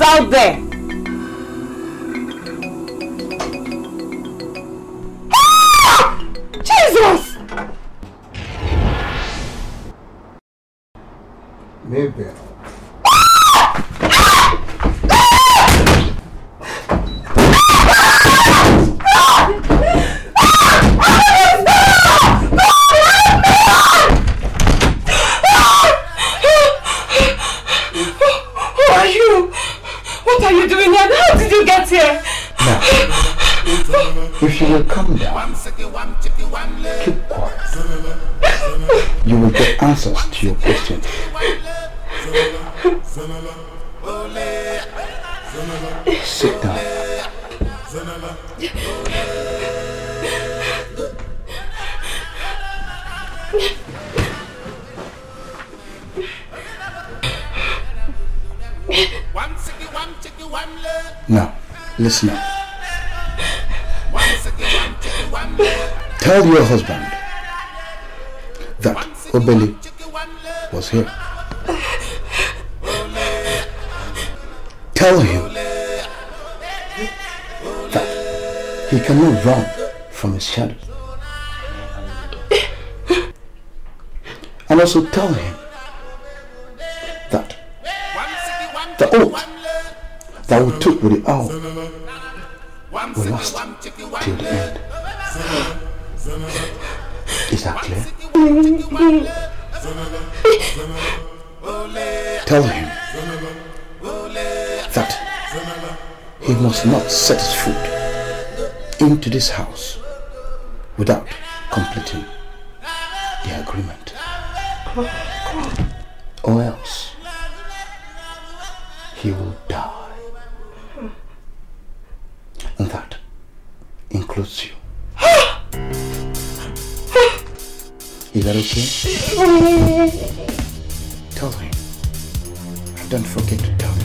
is out there. Ah! Jesus! Mabel. If you will come down, keep quiet, you will get answers to your questions. Sit down. Now, listen up. Tell your husband that Obele was here. Tell him that he cannot run from his shadow. And also tell him that the oath that we took with the owl will last till the end. Is that clear? Tell him that he must not set his foot into this house without completing the agreement. Or else he will die. And that includes you. Is that okay? Tell him. Don't forget to tell him.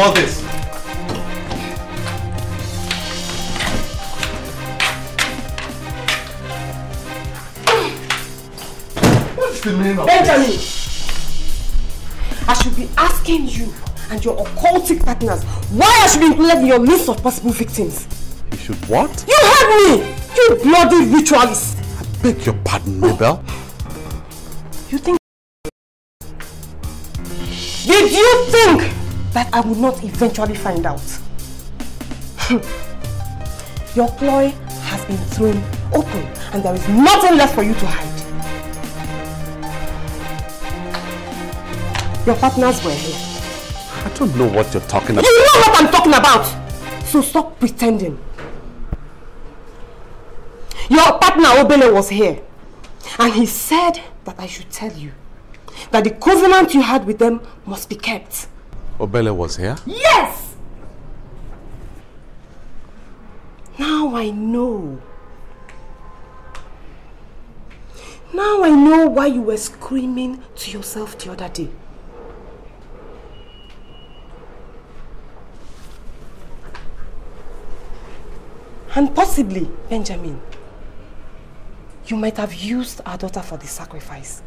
All this. What's the name of Benjamin? This? I should be asking you and your occultic partners why I should be included in your list of possible victims. You should what? You heard me! You bloody ritualist! I beg your pardon, Mabel. You think... Did you think that I would not eventually find out? Your ploy has been thrown open and there is nothing left for you to hide. Your partners were here. I don't know what you're talking about. You know what I'm talking about! So stop pretending. Your partner Obele was here and he said that I should tell you that the covenant you had with them must be kept. Obele was here? Yes! Now I know. Now I know why you were screaming to yourself the other day. And possibly, Benjamin, you might have used our daughter for the sacrifice.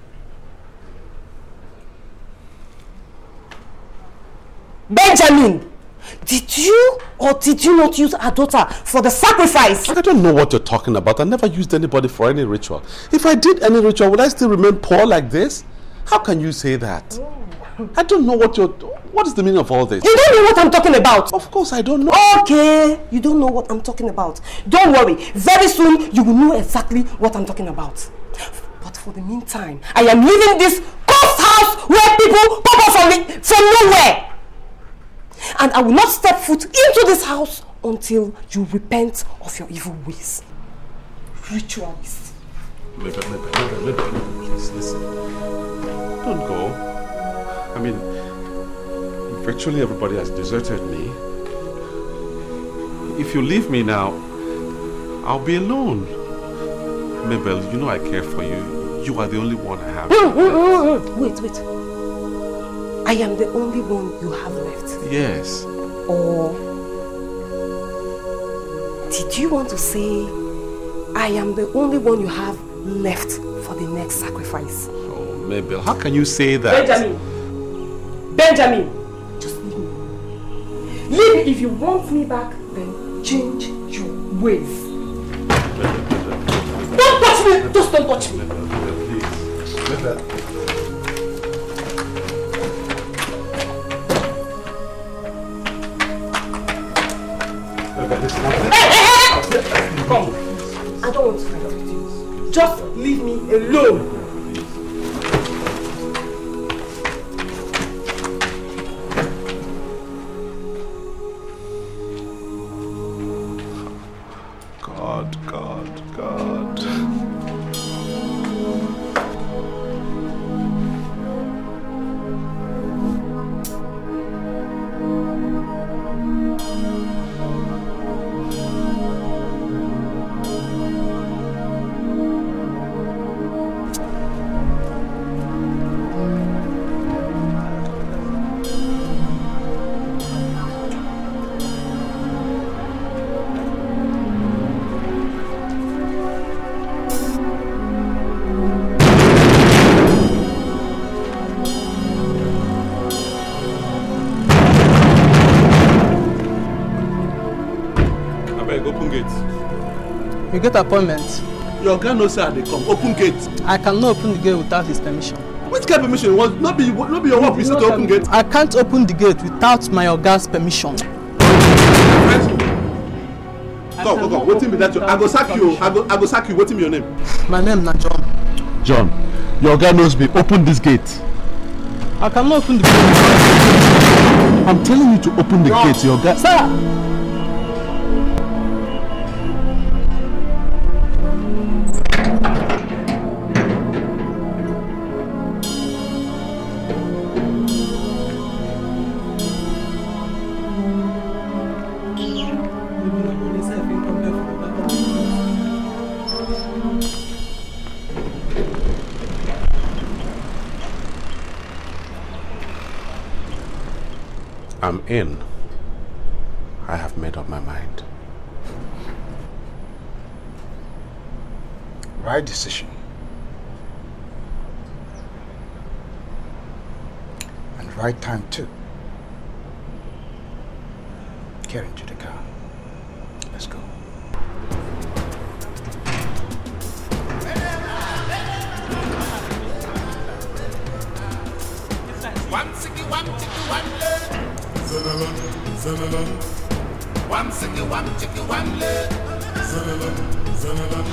Benjamin, did you or did you not use our daughter for the sacrifice? I don't know what you're talking about. I never used anybody for any ritual. If I did any ritual, would I still remain poor like this? How can you say that? Oh. I don't know what you're... What is the meaning of all this? You don't know what I'm talking about. Of course I don't know. Okay, you don't know what I'm talking about. Don't worry. Very soon you will know exactly what I'm talking about. But for the meantime, I am leaving this cursed house where people pop up from nowhere. And I will not step foot into this house until you repent of your evil ways. Rituals. Mabel, please listen. Don't go. I mean, virtually everybody has deserted me. If you leave me now, I'll be alone. Mabel, you know I care for you. You are the only one I have. Wait. I am the only one you have left. Yes. Or did you want to say, I am the only one you have left for the next sacrifice? Oh, Mabel, how can you say that? Benjamin, just leave me. Leave me. If you want me back, then change your ways. Don't touch me. Just don't touch me. Mabel, please. Come. I don't want to fight with you. Just leave me alone. Get appointment. Your guy knows how they come. Open gate. I cannot open the gate without his permission. Which kind of permission? Well, not be your work. You said to open gate. I can't open the gate without my Oga's permission. Go. Wait till that. I go sack you. I go sack you. Wait till your name. My name na John. John, your guy knows me. Open this gate. I cannot open the gate. I'm telling you to open the gate. Your guy. Sir. In, I have made up my mind. Right decision. And right time too. Get into the car. Let's go. One city, one chicken, one leg. One city, one chicken, one leg. Ole, ole, ole.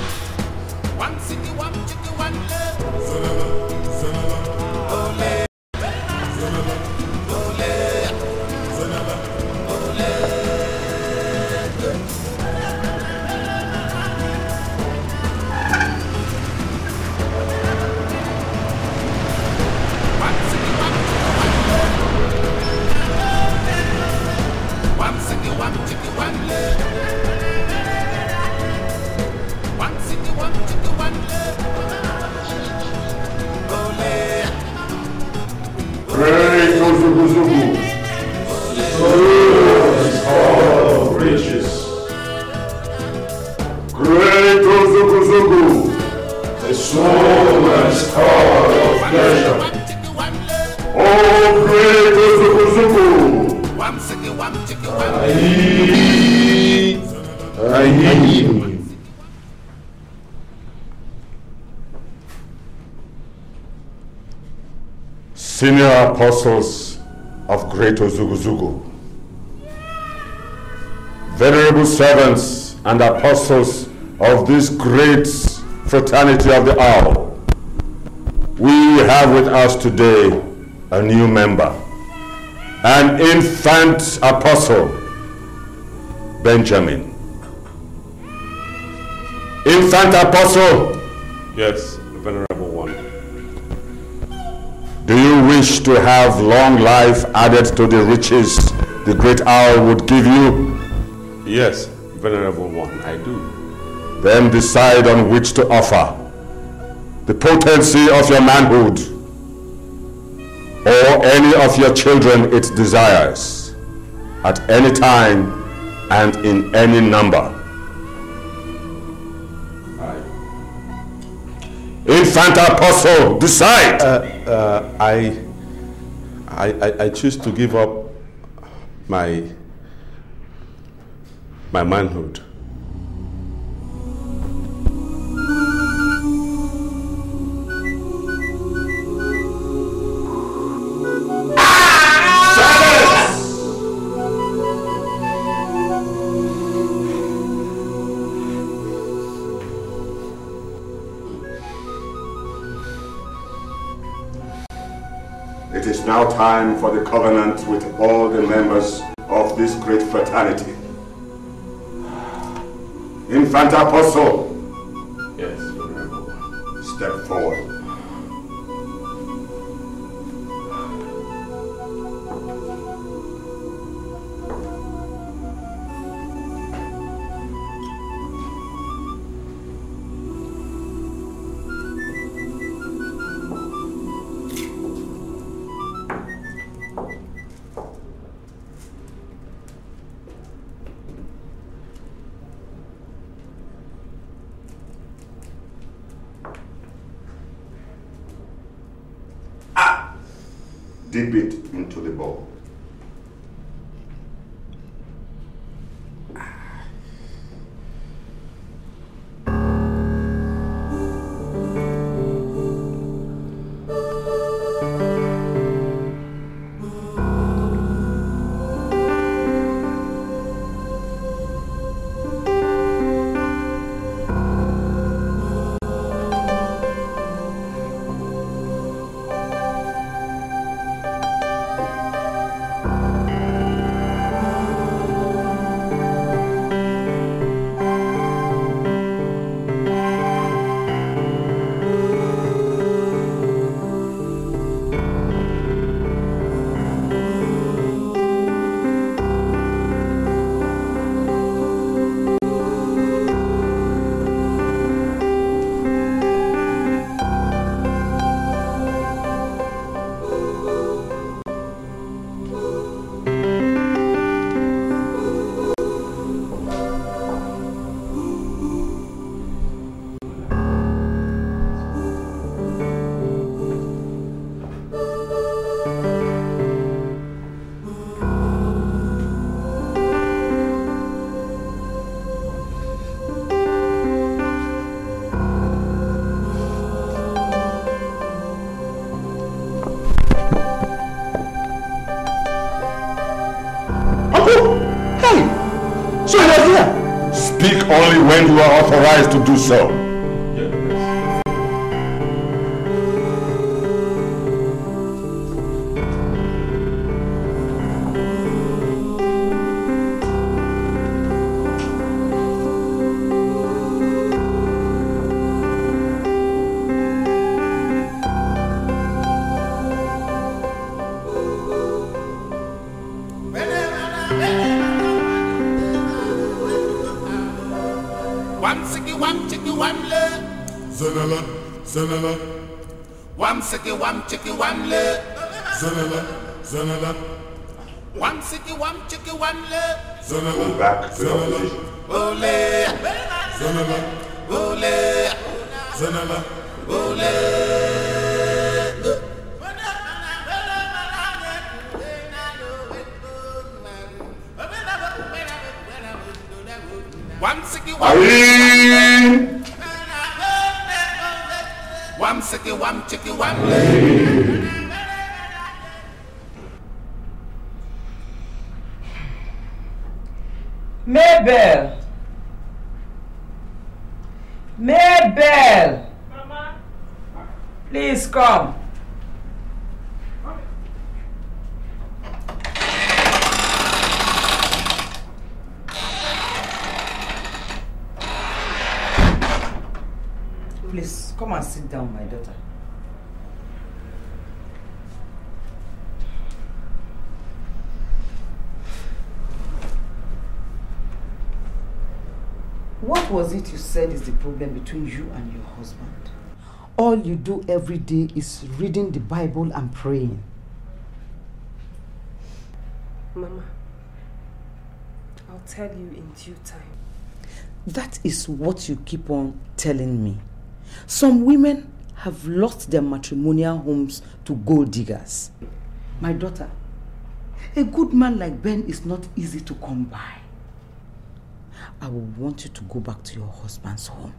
One city, one chicken, one leg. One city, one chicken, one leg. One city, one chicken, one leg. Ole. Praise Ozuguzugu. Praise all riches. Great Ozuguzugu. The soul and star of pleasure. Oh, great Ozuguzugu. senior apostles of Great Ozuguzugu, venerable servants and apostles of this great fraternity of the owl, we have with us today a new member, an infant apostle, Benjamin. Infant apostle? Yes, venerable one. Do you wish to have long life added to the riches the great owl would give you? Yes, venerable one, I do. Then decide on which to offer, the potency of your manhood or any of your children it desires, at any time and in any number. Infant apostle, decide! I choose to give up my manhood. It is now time for the covenant with all the members of this great fraternity. Infant apostle. Yes, venerable one. Step forward. Dip it into the bowl. You are authorized to do so. Go back to your position. Ole! Zanala! Ole! Zanala! Ole! Wam siki wam chiki wam le! Mabel! Mabel! Mama! Please come. Please, come and sit down, my daughter. What was it you said is the problem between you and your husband? All you do every day is reading the Bible and praying. Mama, I'll tell you in due time. That is what you keep on telling me. Some women have lost their matrimonial homes to gold diggers. My daughter, a good man like Ben is not easy to come by. I will want you to go back to your husband's home.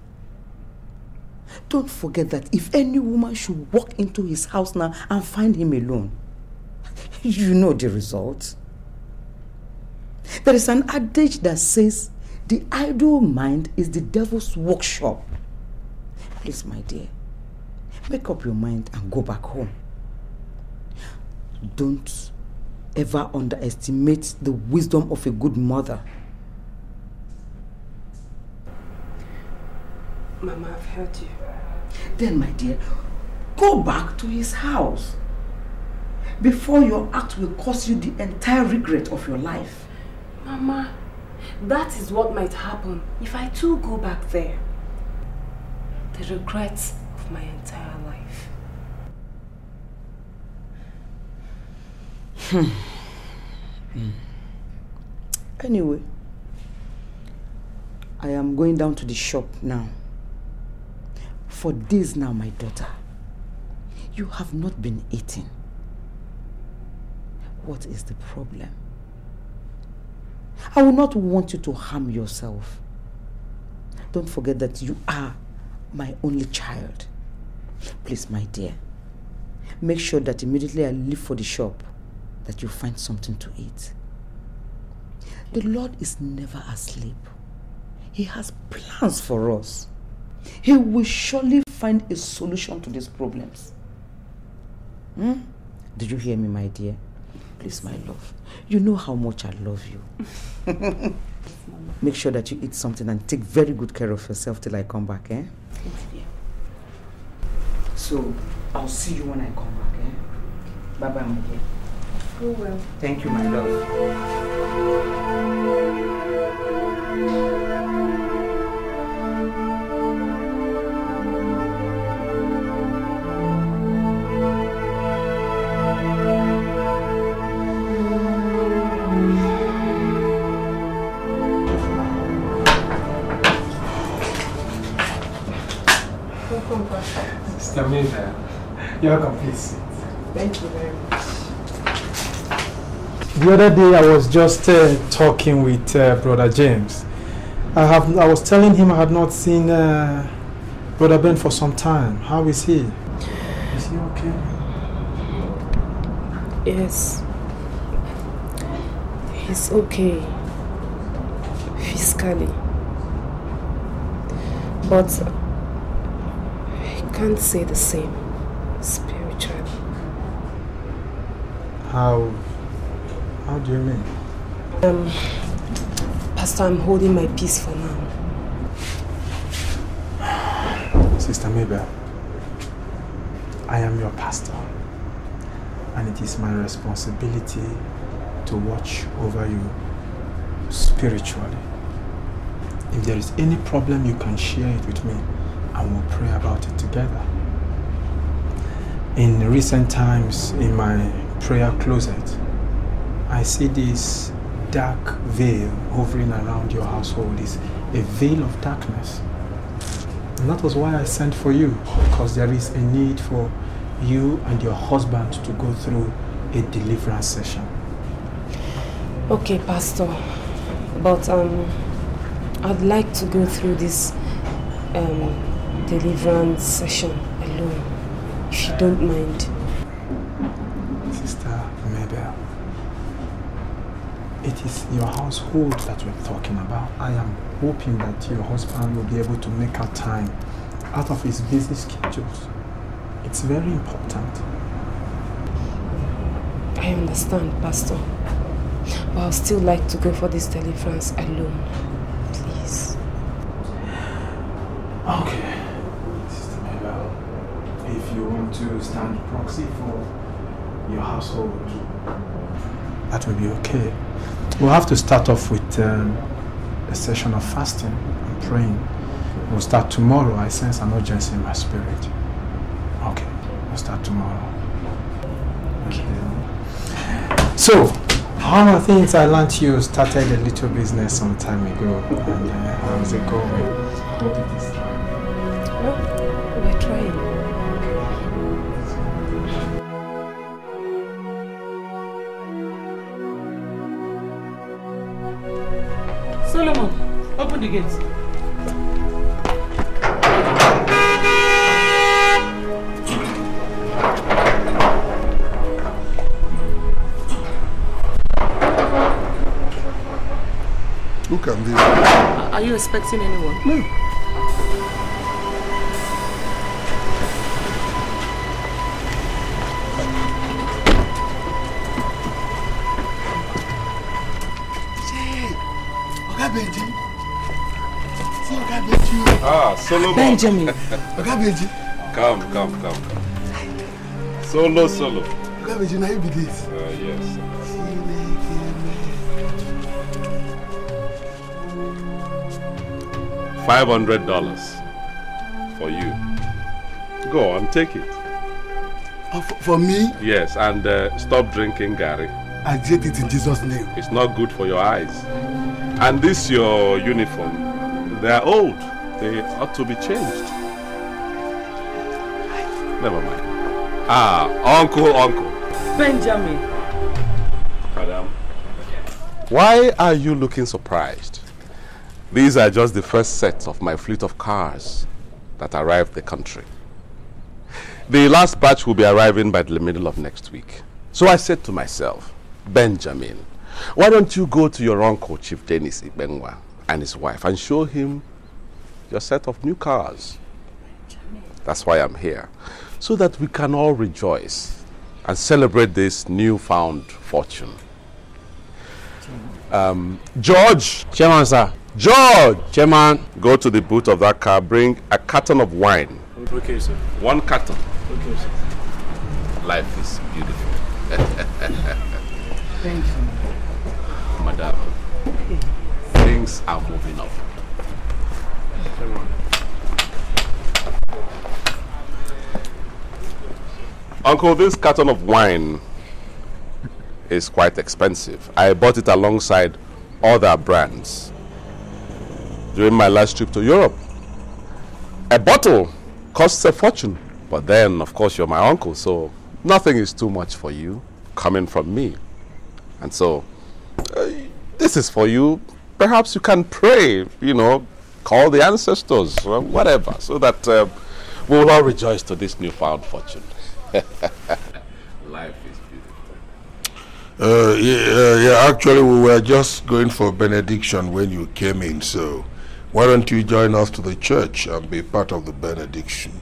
Don't forget that if any woman should walk into his house now and find him alone, you know the result. There is an adage that says, the idle mind is the devil's workshop. Please, my dear, make up your mind and go back home. Don't ever underestimate the wisdom of a good mother. Mama, I've heard you. Then, my dear, go back to his house before your act will cost you the entire regret of your life. Mama, that is what might happen if I too go back there. The regrets of my entire life. Anyway, I am going down to the shop now. For days now, my daughter, you have not been eating. What is the problem? I will not want you to harm yourself. Don't forget that you are my only child. Please, my dear, make sure that immediately I leave for the shop, that you find something to eat. The Lord is never asleep. He has plans for us. He will surely find a solution to these problems. Did you hear me, my dear? Please, my love. You know how much I love you. Make sure that you eat something and take very good care of yourself till I come back, eh? Okay. So, I'll see you when I come back, eh? Bye-bye, my dear. Go well. Thank you, my love. Sister Mabel, you're welcome, please. Thank you very much. The other day I was just talking with Brother James. I was telling him I had not seen Brother Ben for some time. How is he? Is he okay? Yes. He's okay. Physically. But I can't say the same spiritually. How do you mean? Pastor, I'm holding my peace for now. Sister Mabel, I am your pastor, and it is my responsibility to watch over you spiritually. If there is any problem, you can share it with me, and we'll pray about it together. In recent times, in my prayer closet, I see this dark veil hovering around your household. It's a veil of darkness. And that was why I sent for you, because there is a need for you and your husband to go through a deliverance session. Okay, Pastor, but I'd like to go through this deliverance session alone, if you don't mind. Sister Mabel, It is your household that we're talking about. I am hoping that your husband will be able to make out time out of his busy schedules. It's very important. I understand, Pastor. But I'll still like to go for this deliverance alone. Please. Okay. Sister Mabel, if you want to stand proxy for your household, that will be okay. We'll have to start off with a session of fasting and praying. We'll start tomorrow. I sense an urgency in my spirit. Okay, we'll start tomorrow. Okay. So, one of the things I learned, you started a little business some time ago. And how's it going? Hope it is. Well, we're trying. Solomon, open the gates. Who can be? Are you expecting anyone? No. Ah, Solomon. Benjamin. Come. Solo. Benjamin, how you be this? Yes. $500 for you. Go on, take it. For me? Yes, and stop drinking Gary. I did it in Jesus' name. It's not good for your eyes. And this your uniform, they are old. They ought to be changed. Never mind. Ah, uncle. Benjamin. Madam. Why are you looking surprised? These are just the first set of my fleet of cars that arrived the country. The last batch will be arriving by the middle of next week. So I said to myself, Benjamin, why don't you go to your uncle, Chief Dennis Ibenwa, and his wife, and show him your set of new cars? That's why I'm here, so that we can all rejoice and celebrate this newfound fortune. George! Chairman, sir. George! Chairman! Go to the boot of that car, bring a carton of wine. Okay, sir. One carton. Okay, sir. Life is beautiful. Thank you. Madam, things are moving up. Uncle, this carton of wine is quite expensive. I bought it alongside other brands during my last trip to Europe. A bottle costs a fortune, but then, of course, you're my uncle, so nothing is too much for you coming from me. And so, this is for you. Perhaps you can pray, call the ancestors, or whatever, so that we will all rejoice to this newfound fortune. Life is beautiful. Actually, we were just going for benediction when you came in, so why don't you join us to the church and be part of the benediction?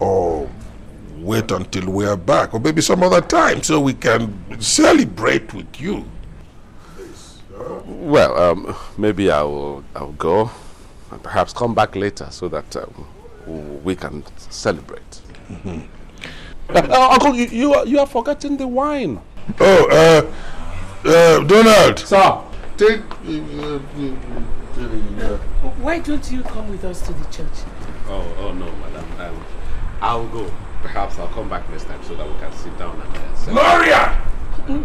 Or wait until we are back, or maybe some other time, so we can celebrate with you. Well, maybe I will go and perhaps come back later so that we can celebrate. Mm-hmm. Uncle, you are forgetting the wine. Oh, Donald. Sir. Take... Why don't you come with us to the church? Oh no, madam. I'll go. Perhaps I'll come back next time so that we can sit down and celebrate. Gloria! Mm-hmm.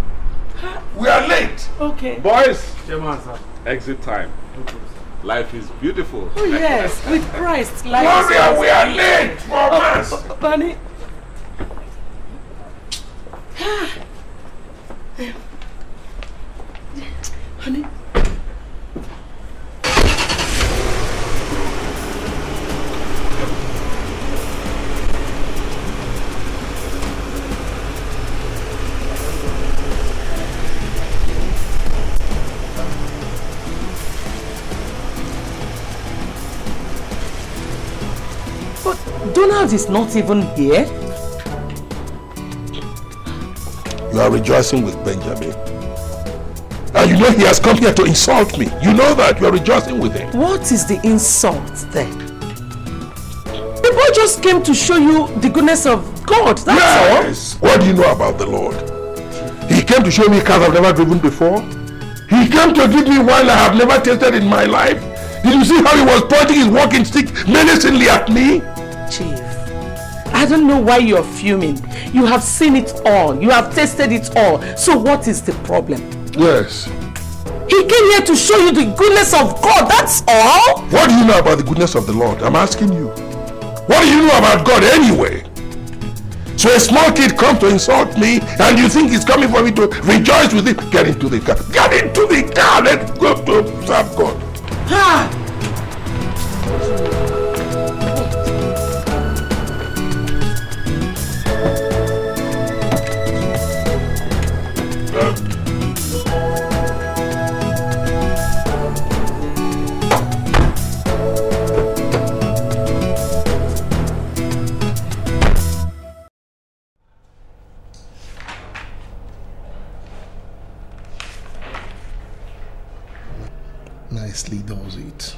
We are late. Okay. Boys, exit time. Okay. Life is beautiful. Oh, yes, with Christ. Life is beautiful. We are late for mass. Bunny. Honey. child is not even here. You are rejoicing with Benjamin. And you know he has come here to insult me. You know that. You are rejoicing with him. What is the insult then? The boy just came to show you the goodness of God. That's all. What do you know about the Lord? He came to show me cars I've never driven before. He came to give me wine I have never tasted in my life. Did you see how he was pointing his walking stick menacingly at me? Chief, I don't know why you're fuming. You have seen it all. You have tasted it all. So what is the problem? Yes. He came here to show you the goodness of God, that's all. What do you know about the goodness of the Lord? I'm asking you. What do you know about God anyway? So a small kid comes to insult me and you think he's coming for me to rejoice with him? Get into the car. Get into the car. Let's go to serve God. Ha! Nicely does it.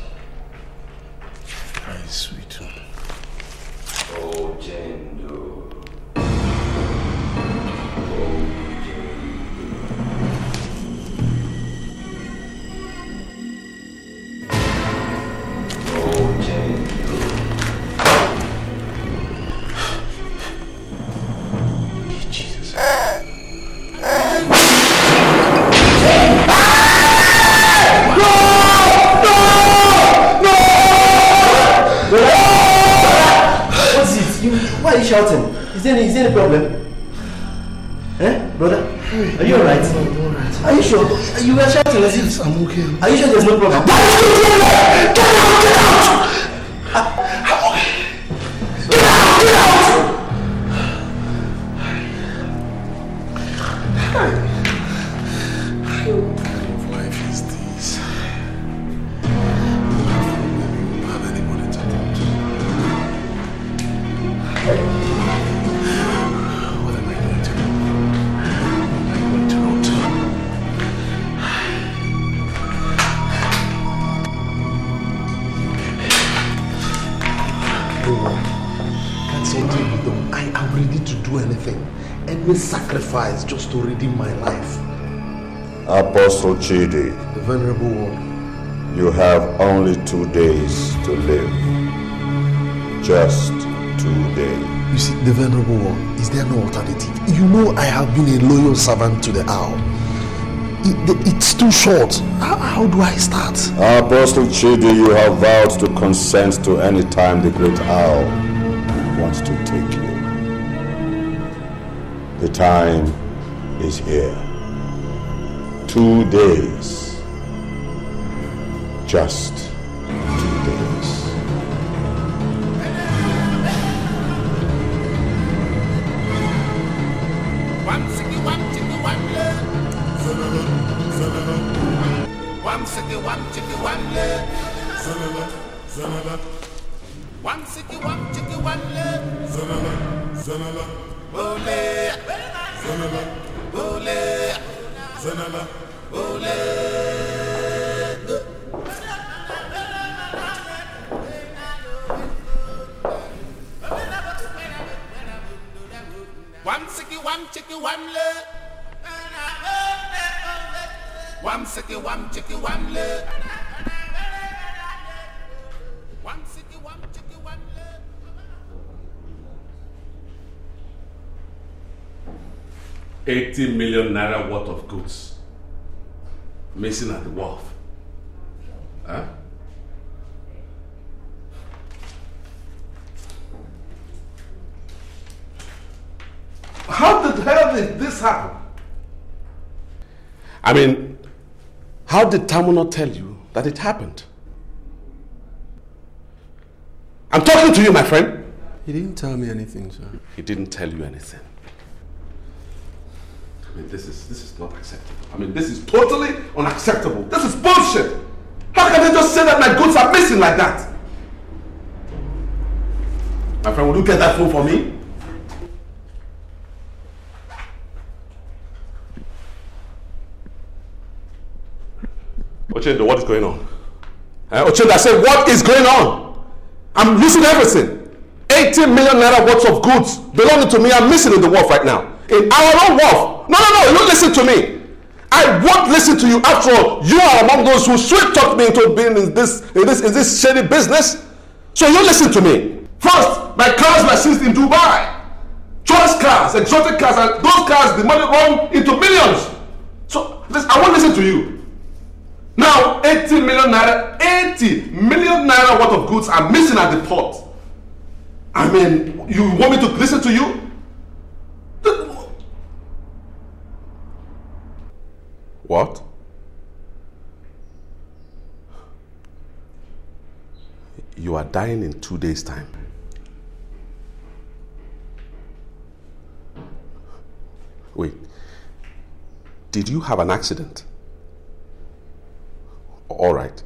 Very sweet. Ochendo. Shouting. Is there any problem? Eh? Brother? Are you alright? No, are you sure? You were shouting, was it? Yes, I'm okay. Are you sure there's no problem? Why did you do that? Get out! Get out! I'm okay. Get out! Get out! What kind of life is this? You have anybody to talk to. Any sacrifice just to redeem my life. Apostle Chidi, the Venerable One, you have only 2 days to live. Just 2 days. You see, the Venerable One, is there no alternative? You know I have been a loyal servant to the owl. It's too short. How do I start? Apostle Chidi, you have vowed to consent to any time the great owl wants to take you. The time is here. 2 days. Just 2 days. ₦80 million worth of goods missing at the wharf. Huh? How did this happen? I mean, how did Tamuno tell you that it happened? I'm talking to you, my friend. He didn't tell me anything, sir. He didn't tell you anything. I mean, this is not acceptable. I mean, this is totally unacceptable. This is bullshit. How can they just say that my goods are missing like that? My friend, will you get that phone for me? Ochendo, what is going on? Ochendo, I said, what is going on? I'm losing everything. 80 million naira worth of goods belonging to me, I'm missing in the wharf right now. In our own wharf. No, no, no, you don't listen to me. I won't listen to you. After all, you are among those who sweet talked me into being in this shady business. So you listen to me. First, my cars were seized in Dubai. Choice cars, exotic cars, and those cars, the money run into millions. So I won't listen to you. Now, 80 million naira worth of goods are missing at the port. I mean, you want me to listen to you? What? You are dying in 2 days' time. Wait. Did you have an accident? All right.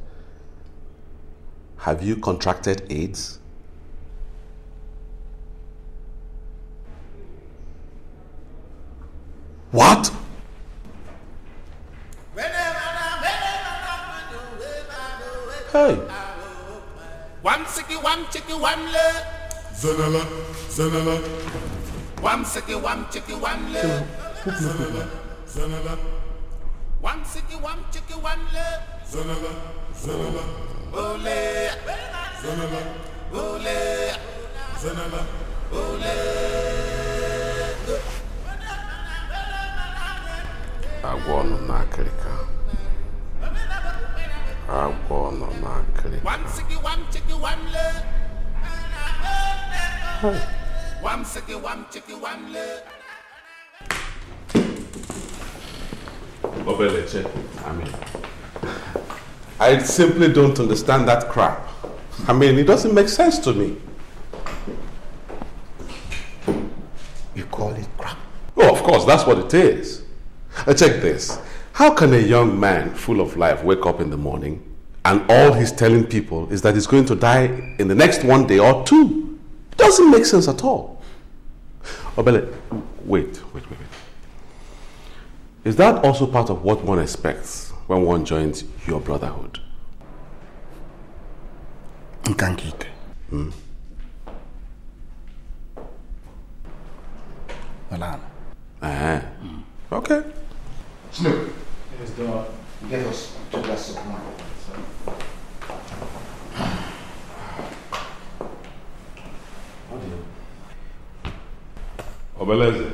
Have you contracted AIDS? What? Hey. One sicky, one chicky, one leg. Zanala, zanala. One sicky, one chicky, one leg. Zanala, zanala. One sicky, one chicky, one leg. Zanala, zanala. Ole, zanala, ole, zanala, ole. I want to knock it. One chicky, one leg. One sicky, one chicky, one leg. Obele, check. I mean, I simply don't understand that crap. I mean, it doesn't make sense to me. You call it crap? Oh, of course, that's what it is. Check this. How can a young man full of life wake up in the morning and all he's telling people is that he's going to die in the next 1 day or two? Doesn't make sense at all. Obele, wait. Is that also part of what one expects when one joins your brotherhood? Nkankite. Alan. Ah. Okay. Snoop. Yes, Dora. Get us to that soap now. Obeleze,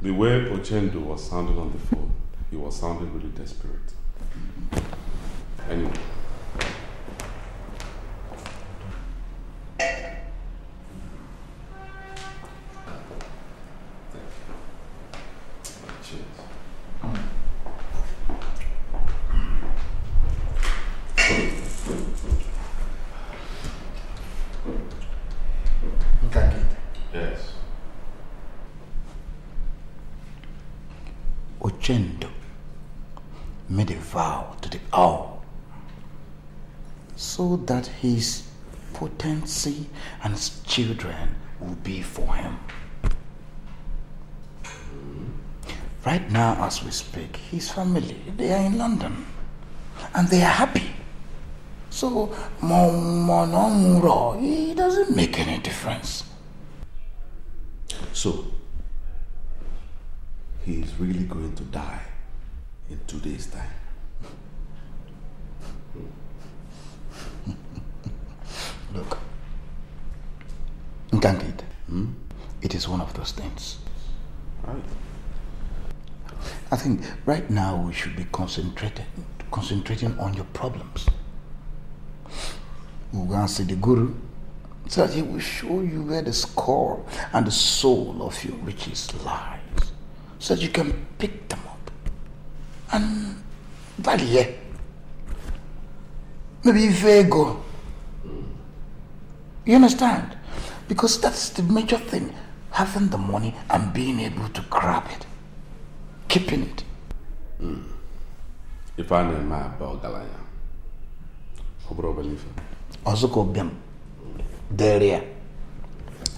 the way Ochendo was sounding on the phone, he was sounding really desperate. Anyway. Ochendo made a vow to the owl so that his potency and his children will be for him. Right now, as we speak, his family, they are in London and they are happy. So, it doesn't make any difference. So, he is really going to die in 2 days' time. Look, Nkangid, it is one of those things. Right. I think right now we should be concentrating on your problems. We'll go and see the guru so that he will show you where the skull and the soul of your riches lies, so that you can pick them up and value. Maybe vago. You understand? Because that's the major thing. Having the money and being able to grab it. Keeping it. If I name my Balgalaya, I will believe it. Also, go bem. There.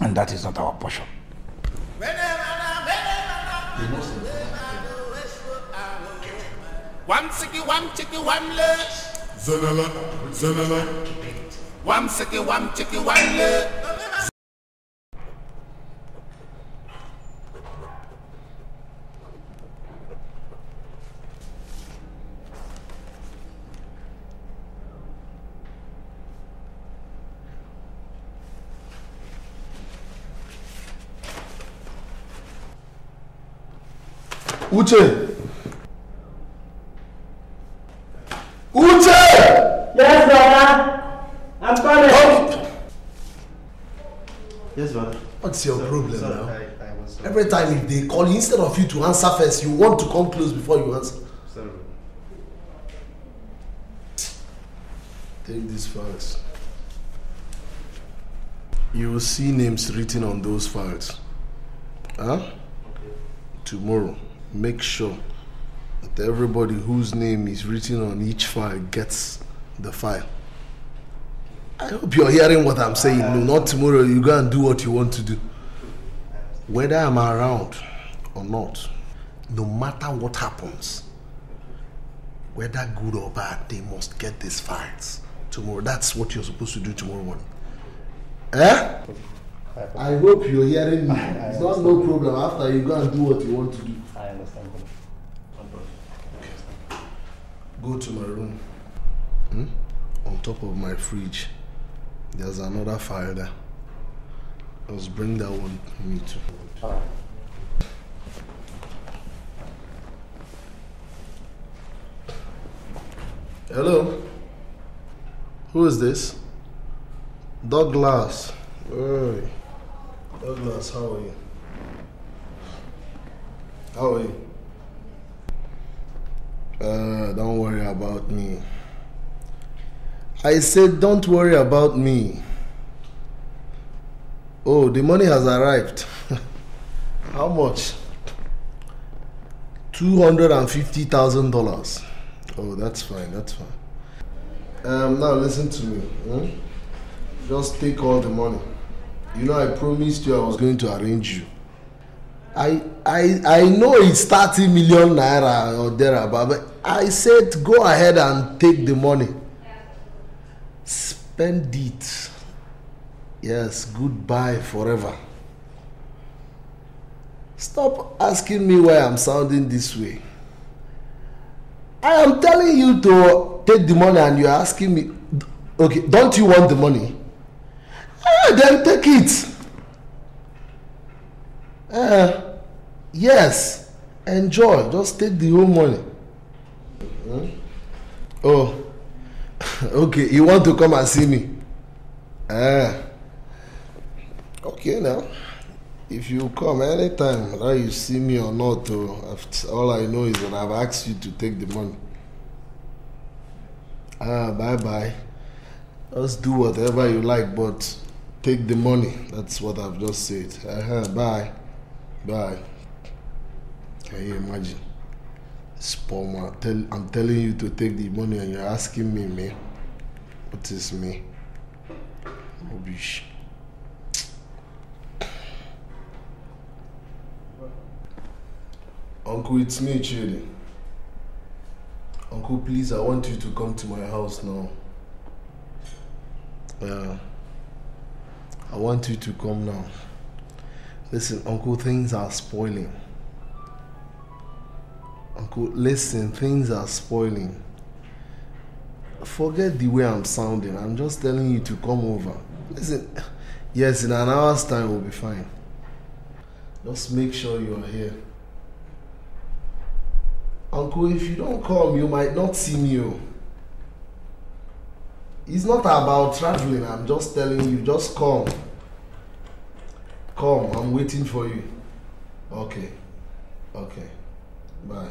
And that is not our portion. Uche! Yes, Baba. I'm coming. Come. Yes, Baba. What's your problem now? Sorry. Every time if they call you, instead of you to answer first, you want to come close before you answer. Sorry. Take these files. You will see names written on those files. Huh? Okay. Tomorrow. Make sure that everybody whose name is written on each file gets the file. I hope you're hearing what I'm saying. No, not tomorrow. You go and do what you want to do. Whether I'm around or not, no matter what happens, whether good or bad, they must get these files tomorrow. That's what you're supposed to do tomorrow morning. Eh? I hope you're hearing me. It's not no problem. After you go and do what you want to do. I understand. Okay. Go to my room. On top of my fridge, there's another file there. Let's bring that one to me too. Right. Hello? Who is this? Douglas. Hey. Douglas, how are you? How are you? Don't worry about me. I said don't worry about me. Oh, the money has arrived. How much? $250,000. Oh, that's fine, that's fine. Now listen to me. Just take all the money. You know, I promised you I was going to arrange you. I know it's 30 million naira or thereabout, but I said go ahead and take the money. Spend it. Yes, goodbye forever. Stop asking me why I'm sounding this way. I am telling you to take the money and you're asking me, okay, don't you want the money? Ah, then take it. Yes, enjoy. Just take the whole money. Oh, okay. You want to come and see me? Okay. Now, if you come anytime, whether you see me or not, all I know is that I've asked you to take the money. Bye bye. Just do whatever you like, but take the money. That's what I've just said. Bye. Bye. Can you imagine? I'm telling you to take the money and you're asking me, man. What is me? Rubbish. Uncle, it's me, Chidi. Uncle, please, I want you to come to my house now. I want you to come now. Listen, Uncle, things are spoiling. Uncle, listen, things are spoiling. Forget the way I'm sounding. I'm just telling you to come over. Listen, yes, in an hour's time we'll be fine. Just make sure you're here. Uncle, if you don't come, you might not see me. It's not about traveling. I'm just telling you, just come. Come, I'm waiting for you. Okay. Bye.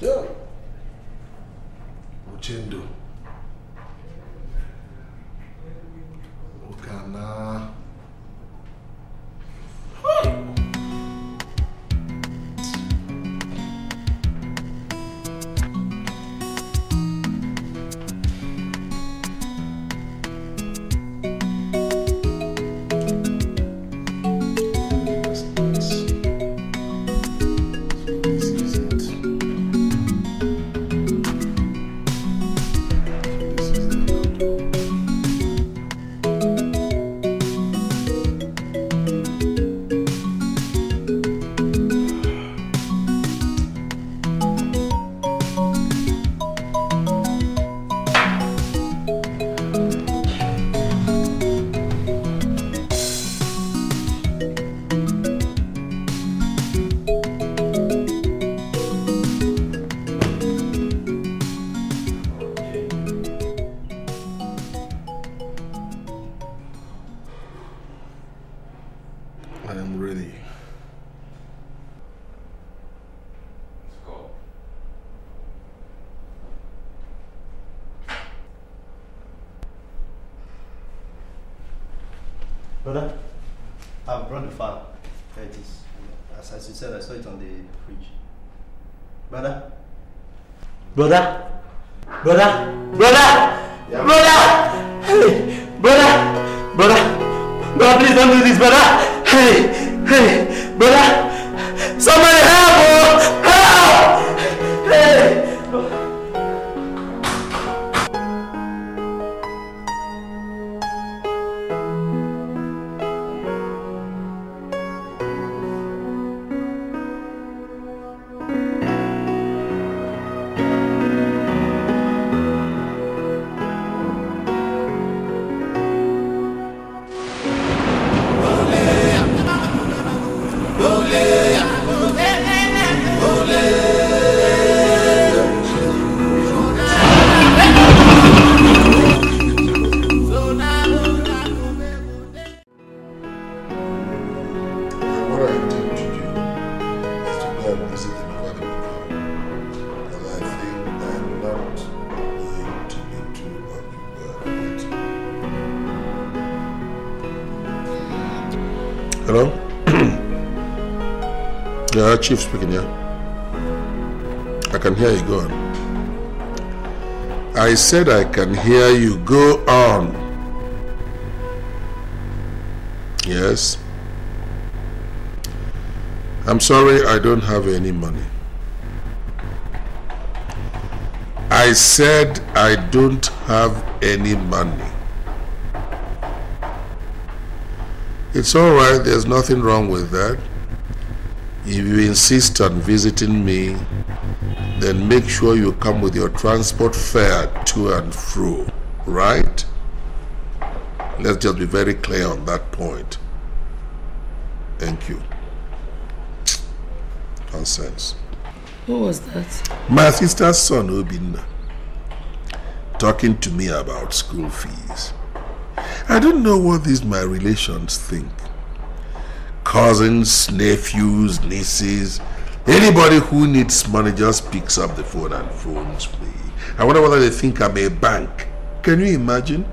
Yeah. Ochendo. Brother, I've brought the file. There it is. As you said, I saw it on the fridge. Brother? Brother? Brother? Brother! Yeah. Brother! Hey! Brother! Brother! God, please don't do this, brother! Hey! Hey! Brother! Somebody help! Help! Hey! Chief speaking, yeah? I can hear you, go on. I said I can hear you, go on. Yes. I'm sorry I don't have any money. I said I don't have any money. It's all right, there's nothing wrong with that. If you insist on visiting me, then make sure you come with your transport fare to and fro, right? Let's just be very clear on that point. Thank you. Nonsense. What was that? My sister's son, Obinna, talking to me about school fees. I don't know what these my relations think. Cousins, nephews, nieces, anybody who needs money just picks up the phone and phones me. I wonder whether they think I'm a bank. Can you imagine?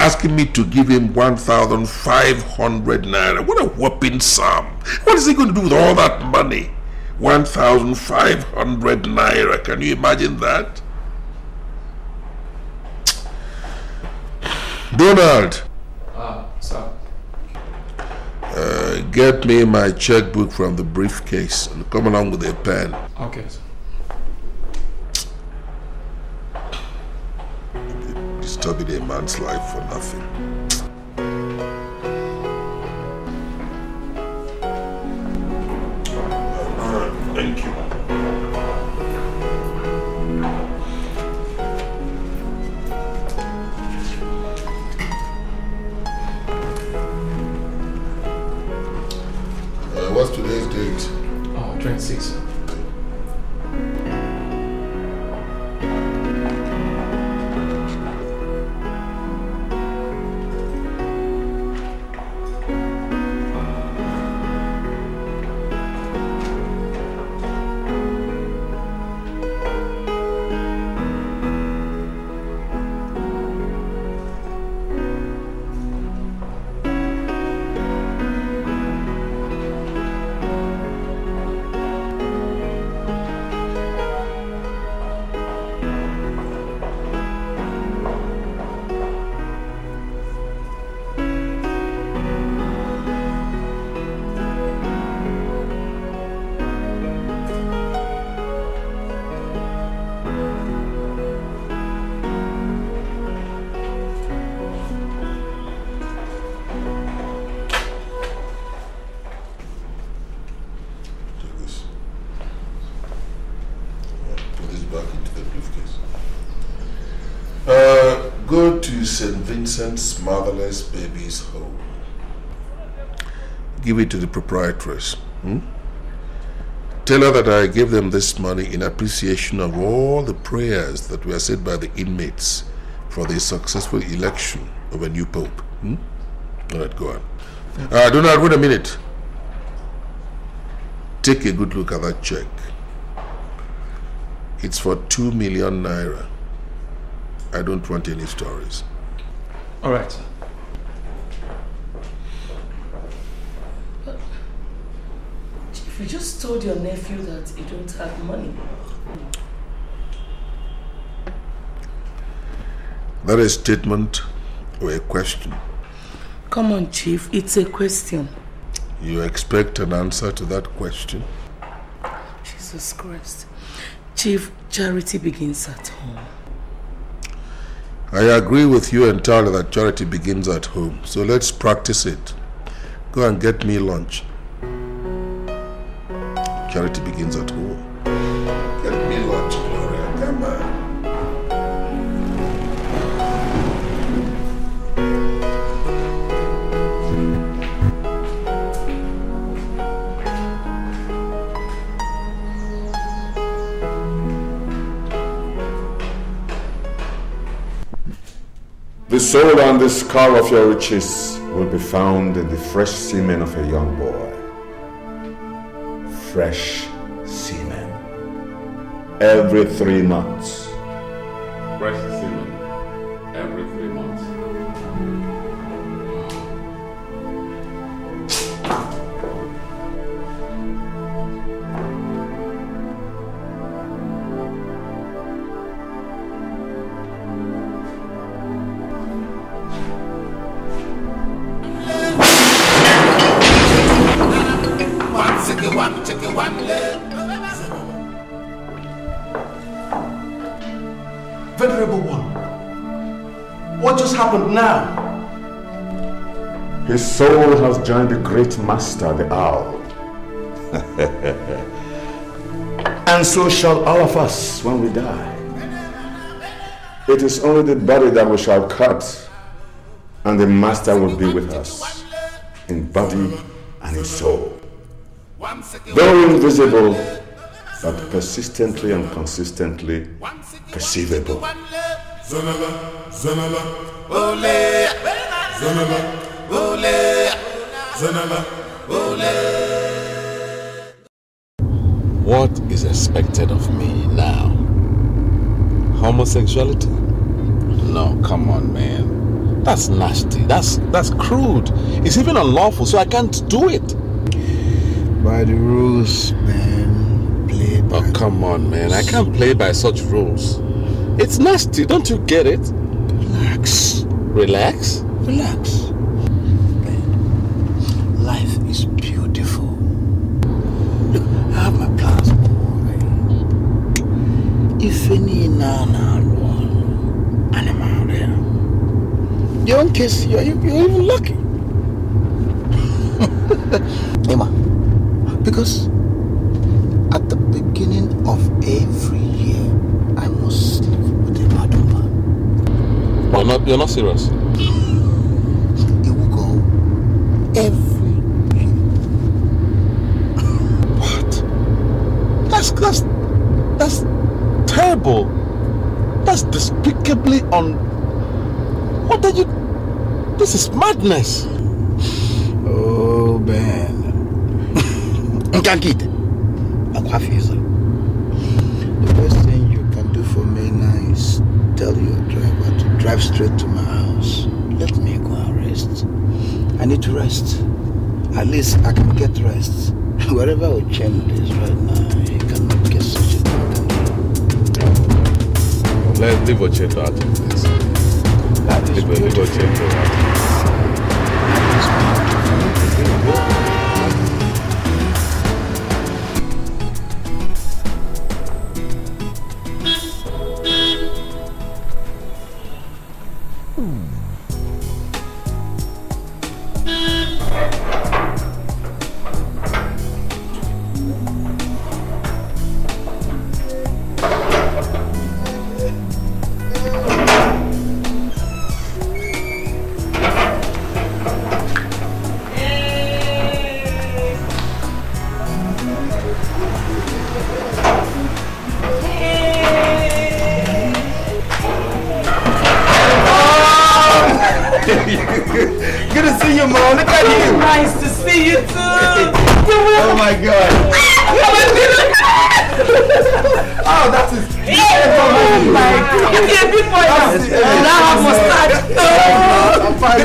Asking me to give him 1,500 naira. What a whopping sum. What is he going to do with all that money? 1,500 naira. Can you imagine that? Donald. Sir. Get me my checkbook from the briefcase and come along with a pen. Okay, sir. Disturbing a man's life for nothing. Thank you. What's today's date? Oh, 26. St. Vincent's motherless baby's home. Give it to the proprietress. Tell her that I give them this money in appreciation of all the prayers that were said by the inmates for the successful election of a new pope. All right, go on. Donald, wait a minute. Take a good look at that check. It's for 2 million naira. I don't want any stories. All right, sir. You just told your nephew that you don't have money. That a statement or a question? Come on, Chief, it's a question. You expect an answer to that question? Jesus Christ. Chief, charity begins at home. I agree with you entirely that charity begins at home, so let's practice it. Go and get me lunch. Charity begins at home. Get me lunch, Gloria. Come on. The soul and the scar of your riches will be found in the fresh semen of a young boy. Fresh semen. Every 3 months. Fresh semen. Every 3 months. Now, his soul has joined the great master, the owl. And so shall all of us when we die. It is only the body that we shall cut, and the master will be with us in body and in soul. Though invisible, but persistently and consistently perceivable. Zanala, ole, zanala, ole, zanala, ole. What is expected of me now? Homosexuality? No, come on, man. That's nasty. That's crude. It's even unlawful, so I can't do it. By the rules, man. Play by. Oh, come on, man. I can't play by such rules. It's nasty. Don't you get it? Relax. Relax? Relax. Man, life is beautiful. Look, I have my plans. If any one animal there, your own case, you're even lucky. Emma, because at the beginning of every year, I must sleep with a madam. You're not serious? It will go every year. What? That's terrible. That's despicably on. What did you? This is madness. Oh, Ben. Nkakite. The best thing you can do for me now is tell your driver to drive straight to my house. Let me go and rest. I need to rest. At least I can get rest. Wherever Ochendo is right now, he cannot get such a thing. Let's leave Ochendo out of this. That is leave Ochendo out of this.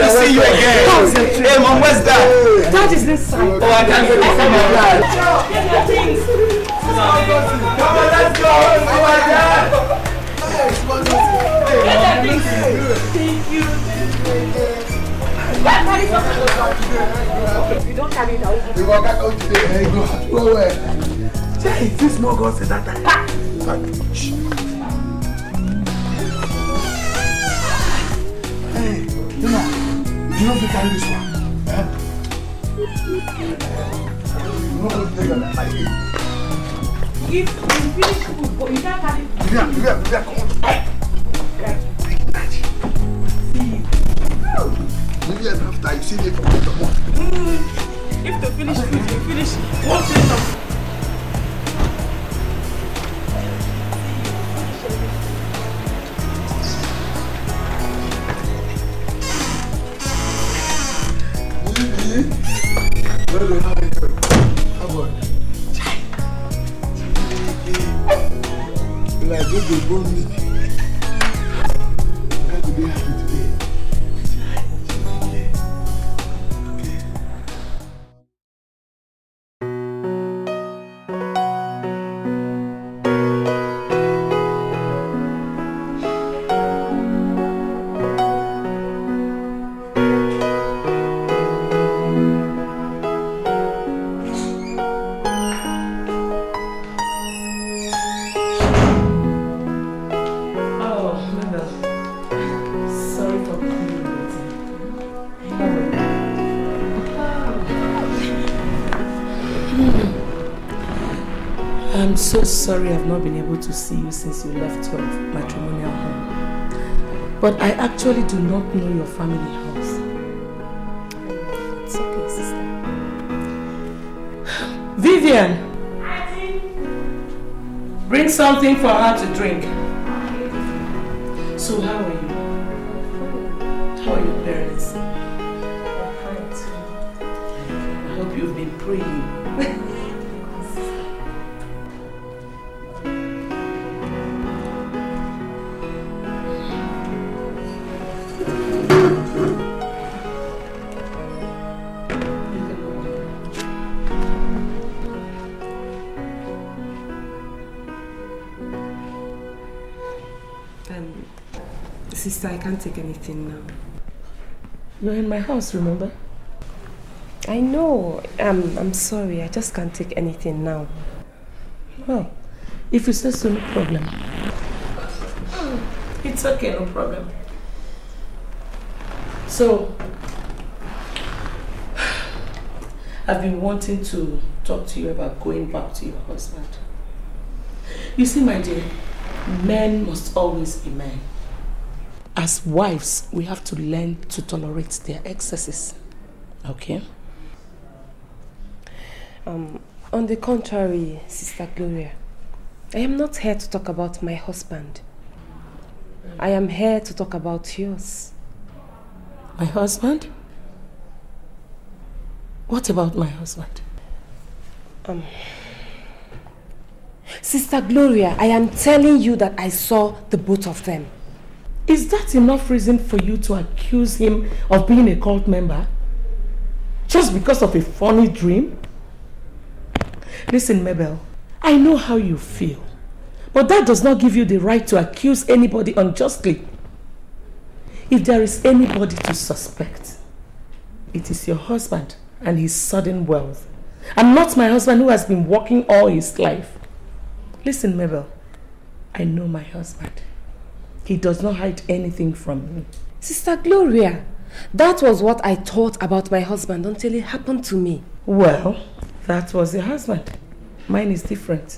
to see you again. Hey, Mom, where's that? That is inside. Oh, I can't wait to see my dad. Get your things. Come on, let's go. Oh, my God. Get your things. Thank you. You don't carry it out. You walk out today. Hey, God. Go away. Jay, this small girl says that time. Hey, you know, you don't carry this one. Eh? You know what they are like. If you finish food, but you can't carry it. Vivian, come on. See. Vivian, after you see it, come on. If to finish food, you finish one plate of food. I'm so sorry I've not been able to see you since you left your matrimonial home. But I actually do not know your family house. It's okay, sister. Vivian! Auntie! Bring something for her to drink. So how are you? How are your parents? I hope you've been praying. Sister, I can't take anything now. You're in my house, remember? I know. I'm sorry. I just can't take anything now. Well, if you say so, no problem. It's okay, no problem. So, I've been wanting to talk to you about going back to your husband. You see, my dear, men must always be men. As wives, we have to learn to tolerate their excesses. Okay? On the contrary, Sister Gloria, I am not here to talk about my husband. I am here to talk about yours. My husband? What about my husband? Sister Gloria, I am telling you that I saw the both of them. Is that enough reason for you to accuse him of being a cult member? Just because of a funny dream? Listen, Mabel, I know how you feel, but that does not give you the right to accuse anybody unjustly. If there is anybody to suspect, it is your husband and his sudden wealth, and not my husband who has been working all his life. Listen, Mabel, I know my husband. He does not hide anything from me. Sister Gloria, that was what I thought about my husband until it happened to me. Well, that was your husband. Mine is different.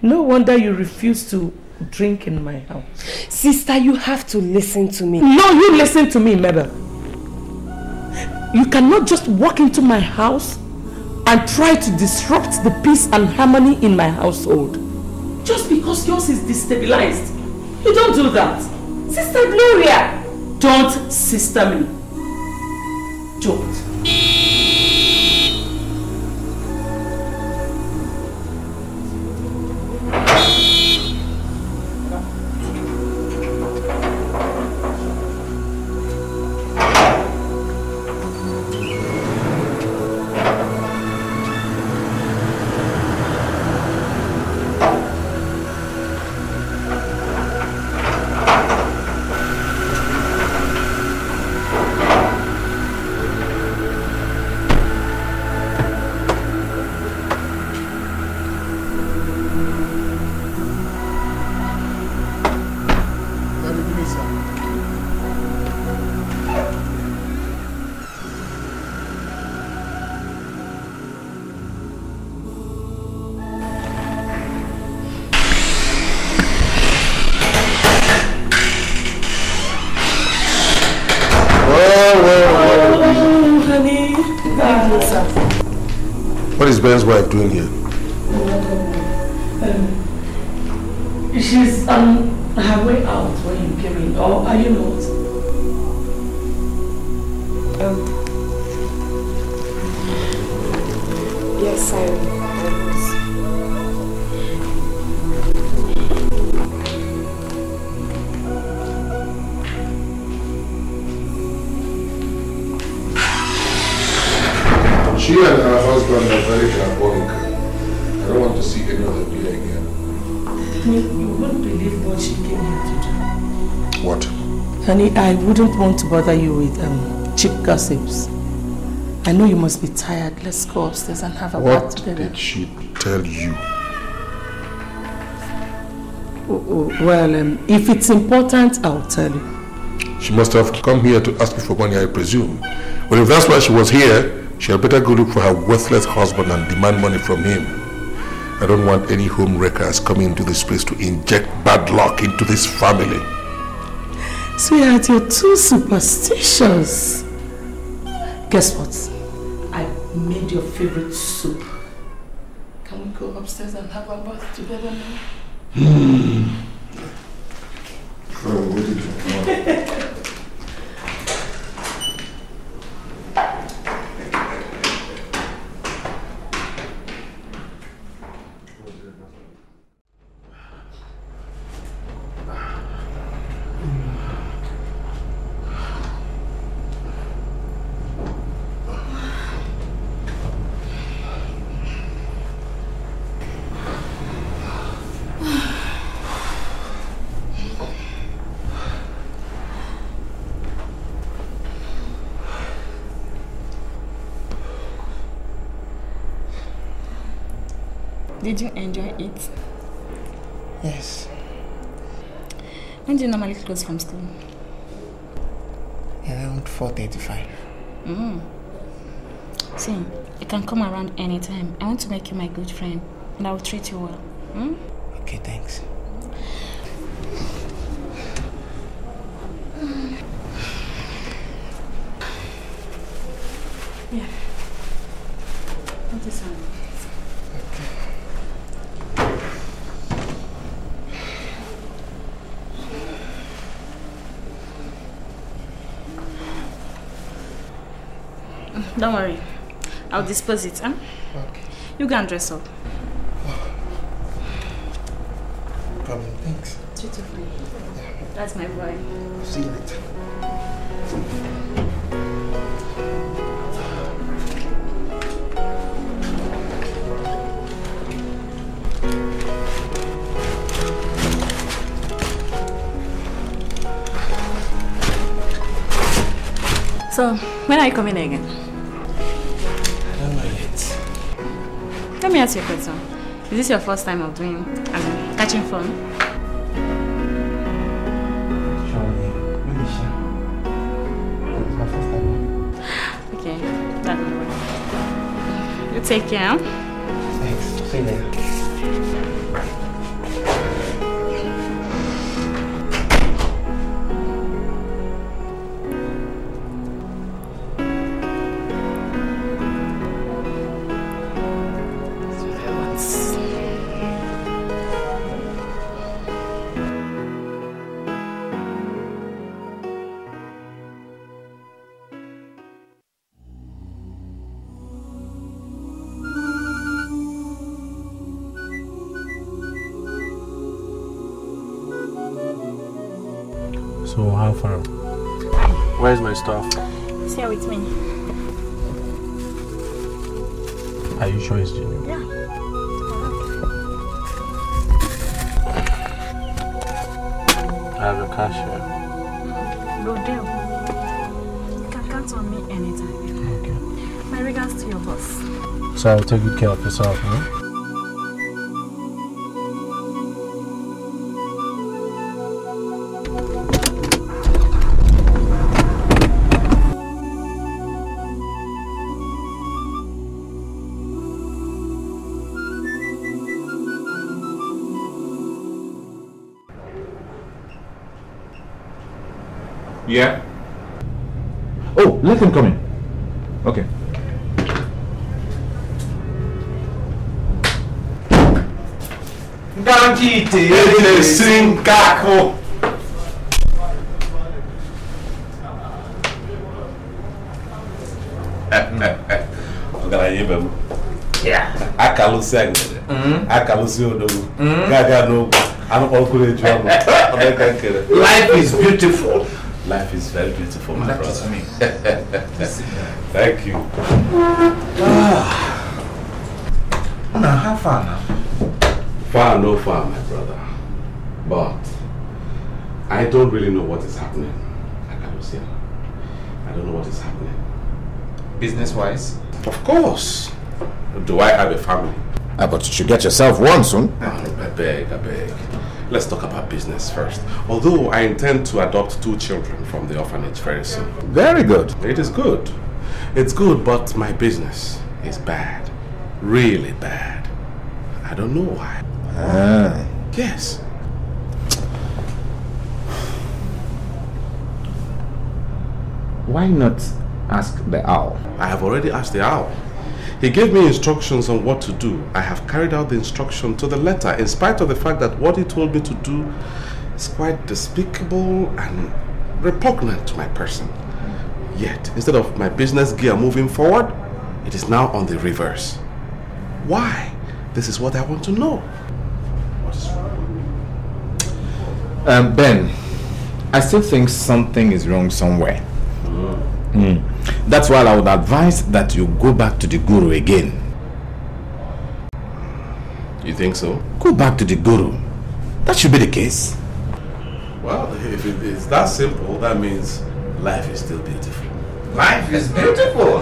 No wonder you refuse to drink in my house. Sister, you have to listen to me. No, you listen to me, Mabel. You cannot just walk into my house and try to disrupt the peace and harmony in my household. Just because yours is destabilized. You don't do that. Sister Gloria! Don't sister me. Don't. What is Ben's wife doing here? She's on her way out when you came in, or are you not? Yes, I was. She and her husband are very diabolical. I don't want to see another day again. You wouldn't believe what she came here to do. What? Honey, I wouldn't want to bother you with cheap gossips. I know you must be tired. Let's go upstairs and have a bath together. What did she tell you? Well, if it's important, I'll tell you. She must have come here to ask me for money, I presume. Well, if that's why she was here, she had better go look for her worthless husband and demand money from him. I don't want any home wreckers coming into this place to inject bad luck into this family. Sweetheart, you're too superstitious. Guess what? I made your favorite soup. Can we go upstairs and have a bath together now? Oh, what did you want? Did you enjoy it? Yes. When do you normally close from school? Around 4:35. See, you can come around anytime. I want to make you my good friend, and I will treat you well. Okay, thanks. Yeah. What is that? Don't worry, I'll dispose it, huh? Okay. You can dress up. No problem, thanks. That's my boy. See you later. So, when are you coming again? Let me ask you a question. Is this your first time of doing, catching phone? Okay, that's good. You take care. Thanks. See you later. Where's my stuff? It's here with me. Are you sure it's genuine? Yeah. I have your cash here. Good deal. You can count on me anytime. Okay. My regards to your boss. So I'll take good care of yourself, huh? Yeah. Oh, let him come in. Okay. They sing Kako. Yeah. I can't sing. I can't sing. Life is beautiful. Life is very beautiful, my brother. Thank you. Now, how far now? Far, no far, my brother. But I don't really know what is happening. I don't know what is happening. Business-wise? Of course. Do I have a family? But you should get yourself one soon. I beg. Let's talk about business first. Although I intend to adopt 2 children from the orphanage very soon. Very good. It is good. It's good, but my business is bad. Really bad. I don't know why. Ah. Yes. Why not ask the owl? I have already asked the owl. He gave me instructions on what to do. I have carried out the instruction to the letter, in spite of the fact that what he told me to do is quite despicable and repugnant to my person. Yet, instead of my business gear moving forward, it is now on the reverse. Why? This is what I want to know. What is wrong? Ben, I still think something is wrong somewhere. That's why I would advise that you go back to the guru again. You think so? Go back to the guru. That should be the case. Well, if it is that simple, that means life is still beautiful. Life is beautiful!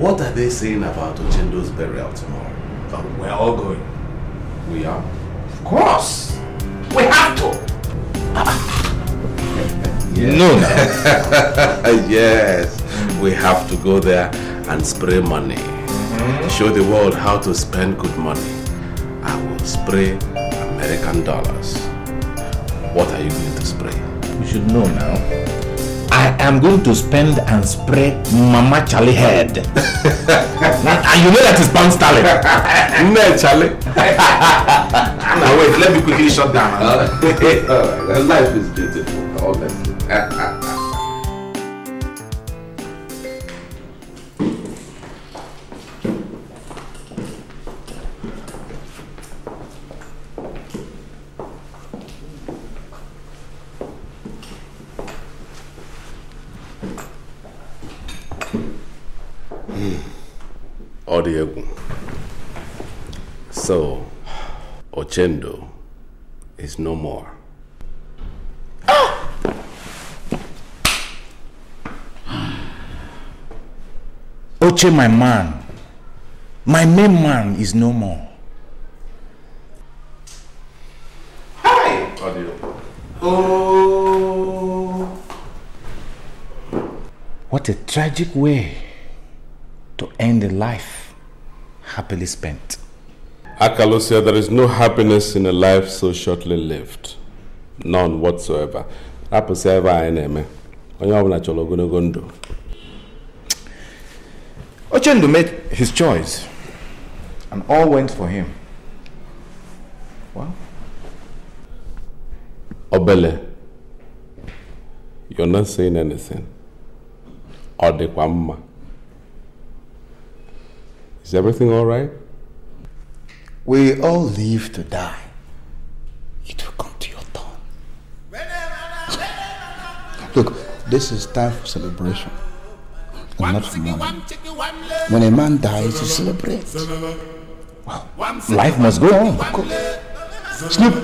What are they saying about Ochendo's burial tomorrow? But we're all going. We are? Of course! We have to! Yes. No. Yes, we have to go there and spray money. Show the world how to spend good money. I will spray American dollars. What are you going to spray? You should know now. I am going to spend and spray Mama Charlie head. And you know that is pound sterling. No, Charlie. Now wait, let me quickly shut down. Life is beautiful. All that. So, Ochendo is no more. Oche, my man, my main man, is no more. Hi! Audio. Oh! What a tragic way to end a life happily spent. Akalo said there is no happiness in a life so shortly lived. None whatsoever. Ochendo made his choice, and all went for him. Well, Obele, you're not saying anything. Odekwamma. Is everything all right? We all live to die. It will come to your turn. Look, this is time for celebration. Not for money. When a man dies, you celebrate. Well, life must go on, of course. Snoop,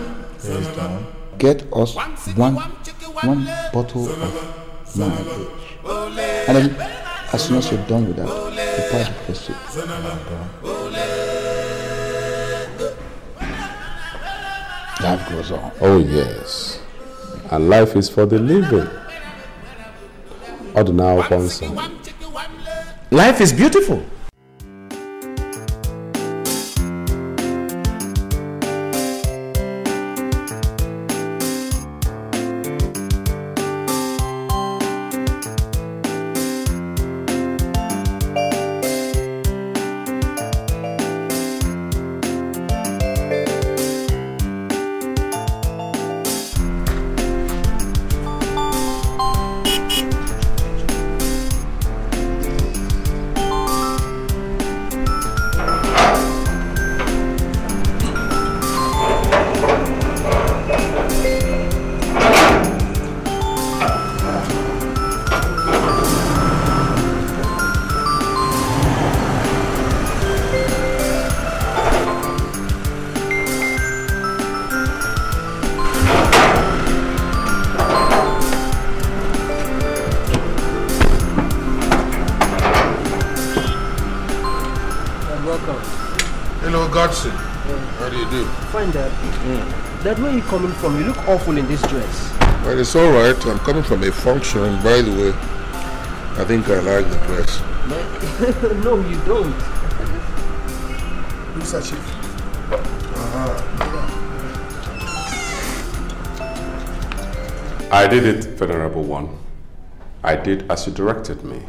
get us one bottle of wine each. And then, as soon as you're done with that, you pass it for soup. Life goes on. Oh, yes. And life is for the living. Ordinary concern. Life is beautiful. Hello, Godson. How do you do? Fine, Dad. That way you're coming from, you look awful in this dress. Well, it's all right. I'm coming from a function. By the way, I think I like the dress. No, you don't. Mr. Chief. I did it, Venerable One. I did as you directed me.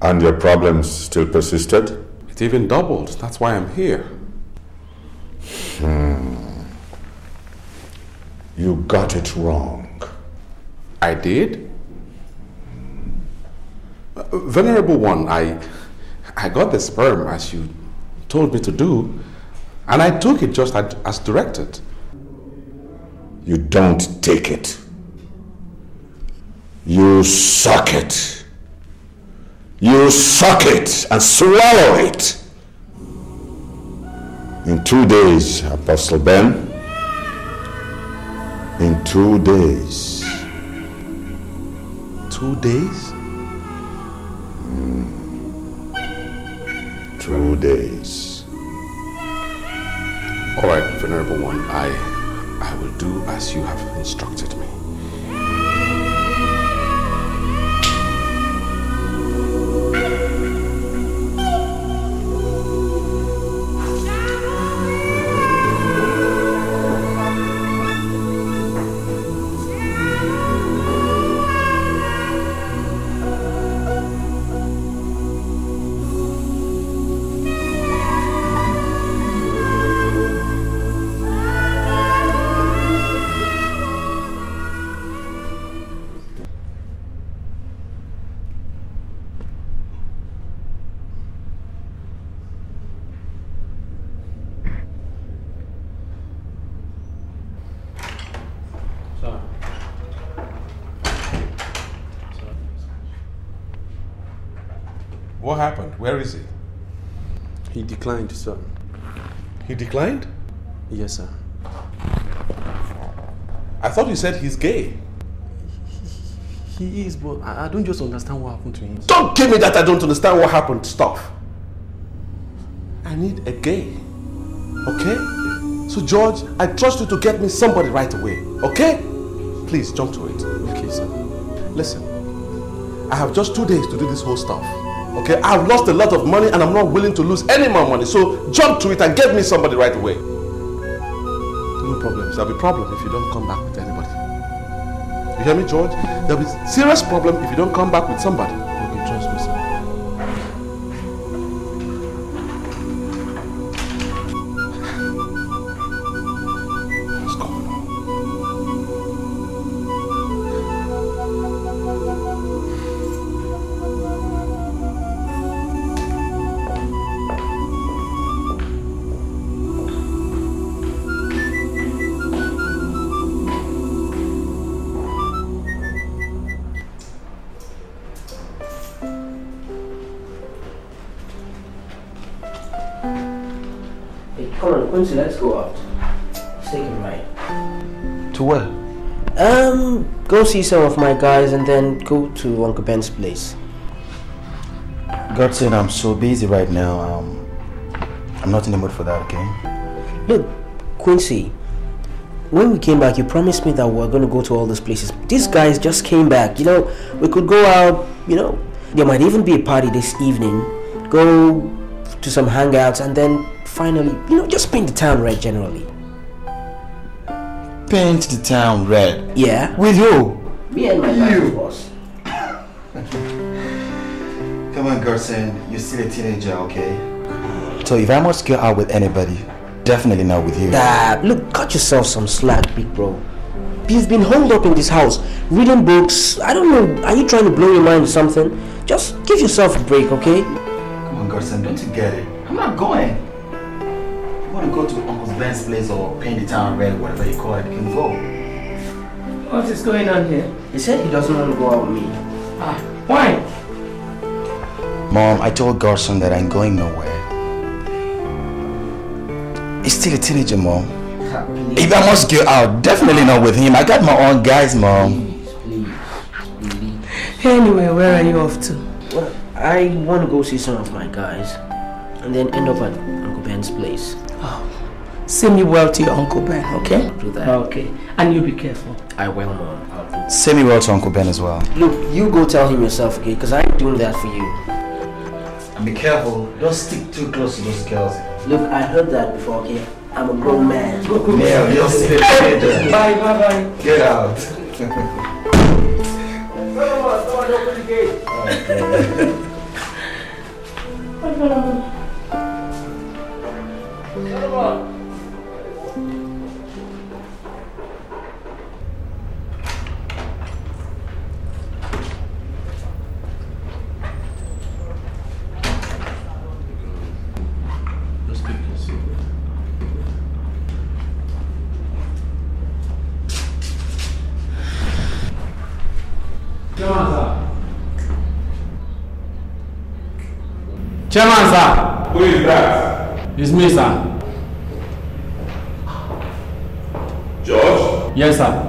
And your problems still persisted? It even doubled. That's why I'm here. You got it wrong. I did? Venerable One, I got the sperm as you told me to do, and I took it just as directed. You don't take it. You suck it. You suck it and swallow it. In 2 days, Apostle Ben. In 2 days. 2 days? 2 days. All right, Venerable One, I will do as you have instructed me. Where is he? He declined, sir. He declined? Yes, sir. I thought you said he's gay. He is, but I don't just understand what happened to him. Don't give me that I don't understand what happened stuff. I need a gay, okay? So, George, I trust you to get me somebody right away, okay? Please, jump to it. Okay, sir. Listen, I have just 2 days to do this whole stuff. Okay, I've lost a lot of money and I'm not willing to lose any more money. So jump to it and get me somebody right away. No problems. There'll be problem if you don't come back with anybody. You hear me, George? There'll be serious problem if you don't come back with somebody. Okay, trust me, sir. Quincy, let's go out. Let's take a ride. To where? Go see some of my guys and then go to Uncle Ben's place. Godson, I'm so busy right now. I'm not in the mood for that, okay? Look, Quincy, when we came back, you promised me that we were going to go to all these places. These guys just came back. You know, we could go out, you know. There might even be a party this evening. Go to some hangouts and then finally, you know, just paint the town red generally. Paint the town red? Yeah. With who? Me and my you. Boss. Come on, Garson, you're still a teenager, okay? So if I must go out with anybody, definitely not with you. Look, cut yourself some slack, big bro. You've been holed up in this house, reading books. I don't know, are you trying to blow your mind or something? Just give yourself a break, okay? Come on, Garson, don't you get it? I'm not going. To go to Uncle Ben's place or paint the town red, whatever you call it, you can go. What is going on here? He said he doesn't want to go out with me. Ah, why? Mom, I told Garson that I'm going nowhere. He's still a teenager, Mom. If I must go out, definitely not with him. I got my own guys, Mom. Please. Anyway, where are you off to? Well, I want to go see some of my guys. and then end up at Uncle Ben's place. Oh, send me well to your Uncle Ben, okay? I'll do that. Okay. And you be careful. I will, Mom. I'll do that. Send me well to Uncle Ben as well. Look, you go tell him yourself, okay? Because I ain't doing that for you. And be careful, don't stick too close to those girls. Look, I heard that before, okay? I'm a grown man. Yeah, you'll see it later. Bye, bye, bye. Get out. Someone open the gate. Chairman, sir. Who is that? It's me, sir. George? Yes, sir.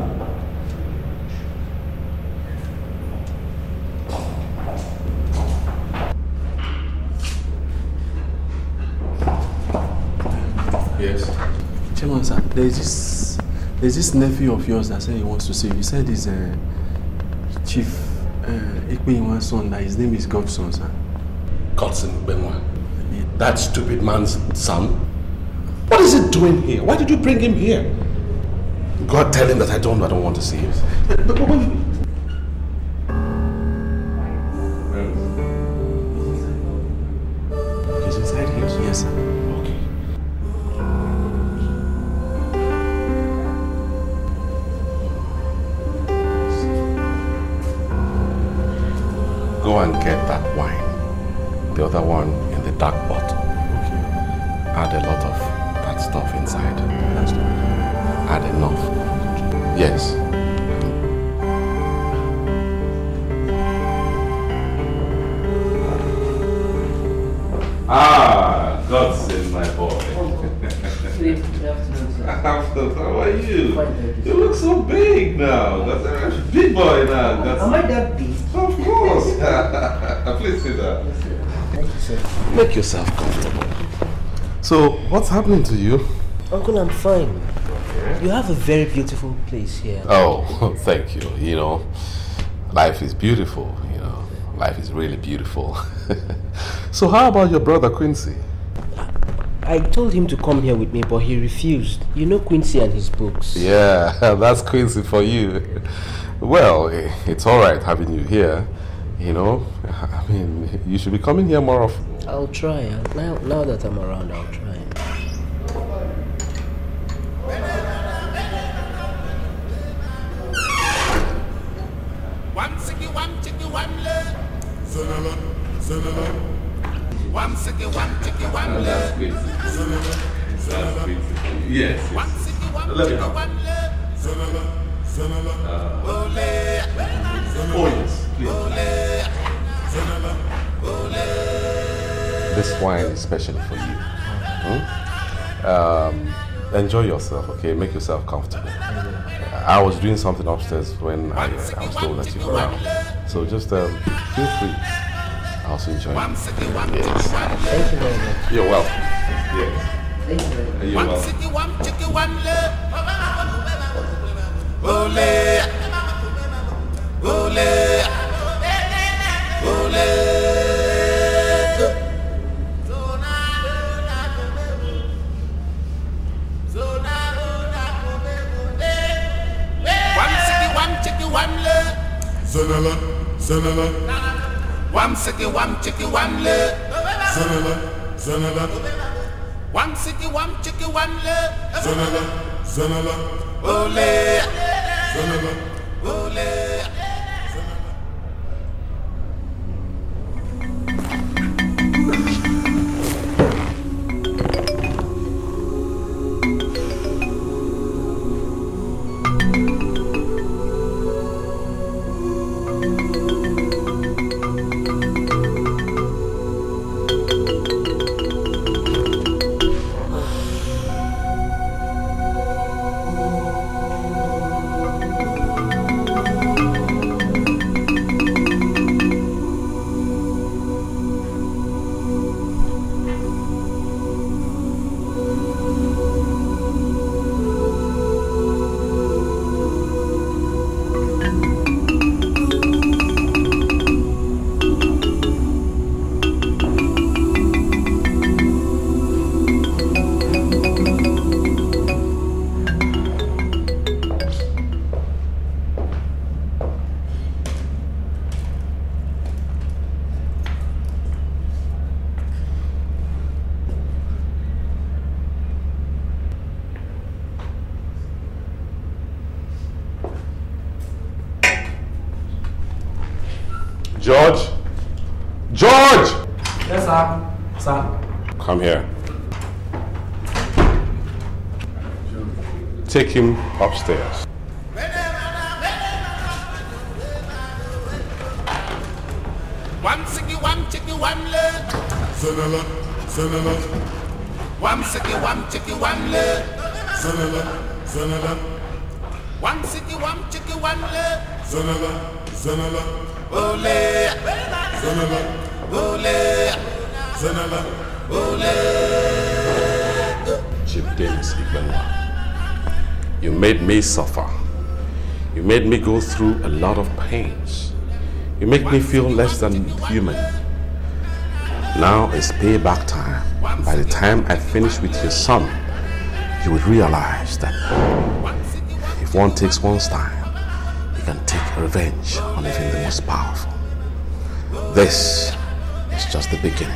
Yes. Chairman, sir, there's this nephew of yours that said he wants to see you. He said he's a Chief Ibenwa's son. That his name is Godson, sir. Godson Benwa. That stupid man's son. What is he doing here? Why did you bring him here? God, tell him that I don't want to see him. He's inside here. Yes, sir. Okay. Go and get that wine. The other one in the dark bottle. Okay. Add a lot of that stuff inside. That's right. Add enough. Yes. Ah, Godson, my boy. Good afternoon, sir. Afternoon, how are you? Quite good. You look so big now. That's a big boy now. That's... Am I that big? Of course. Please sit down. Yes, sir. Make yourself comfortable. So, what's happening to you? Uncle, I'm fine. Okay. You have a very beautiful place here. Oh, thank you. You know, life is beautiful, you know. Life is really beautiful. So how about your brother, Quincy? I told him to come here with me, but he refused. You know Quincy and his books. Yeah, that's Quincy for you. Well, it's all right having you here. You know, I mean, you should be coming here more often. I'll try. Now that I'm around, I'll try. Yes. Let me know. Oh, yes. This wine is specially for you. Hmm? Enjoy yourself, okay? Make yourself comfortable. I was doing something upstairs when I was told that you were around. So just feel free. I also enjoy it. Yes. Thank you very much. You're welcome. Yes. Thank you very much. You're welcome. George? George! Yes, sir. Sir. Come here. Take him upstairs. Chief Dennis Ibenwa, you made me suffer. You made me go through a lot of pains. You make me feel less than human. Now is payback time. By the time I finish with your son, you would realize that if one takes one's time, he can take revenge on even the most powerful. This is just the beginning.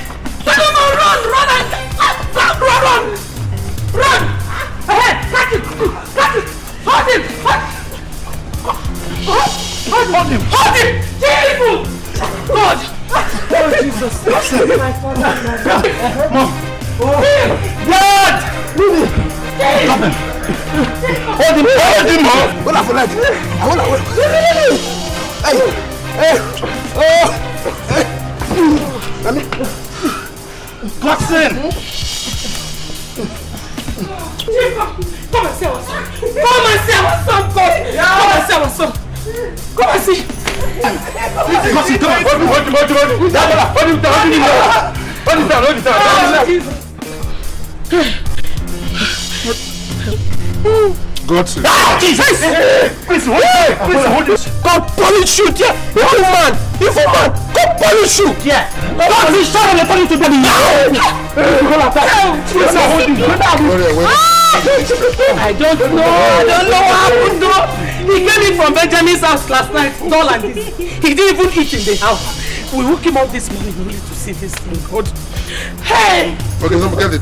I don't know what happened though. He came in from Benjamin's house last night, tall and this. He didn't even eat in the house. We woke him up this morning only to see this thing. God. Hey! Okay, so get it.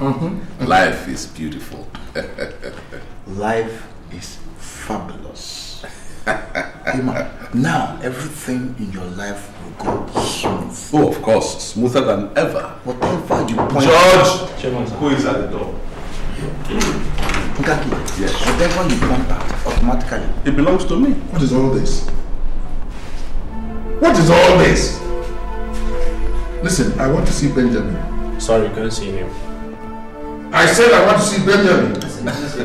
Mm-hmm. Life is beautiful. Life is fabulous. Now everything in your life will go smooth. Oh, of course, smoother than ever. Whatever you point out. George, who is at the door? Yes. Whatever you point out, automatically it belongs to me. What is all this? What is all this? Listen, I want to see Benjamin. Sorry, couldn't see him. I said I want to see Benjamin.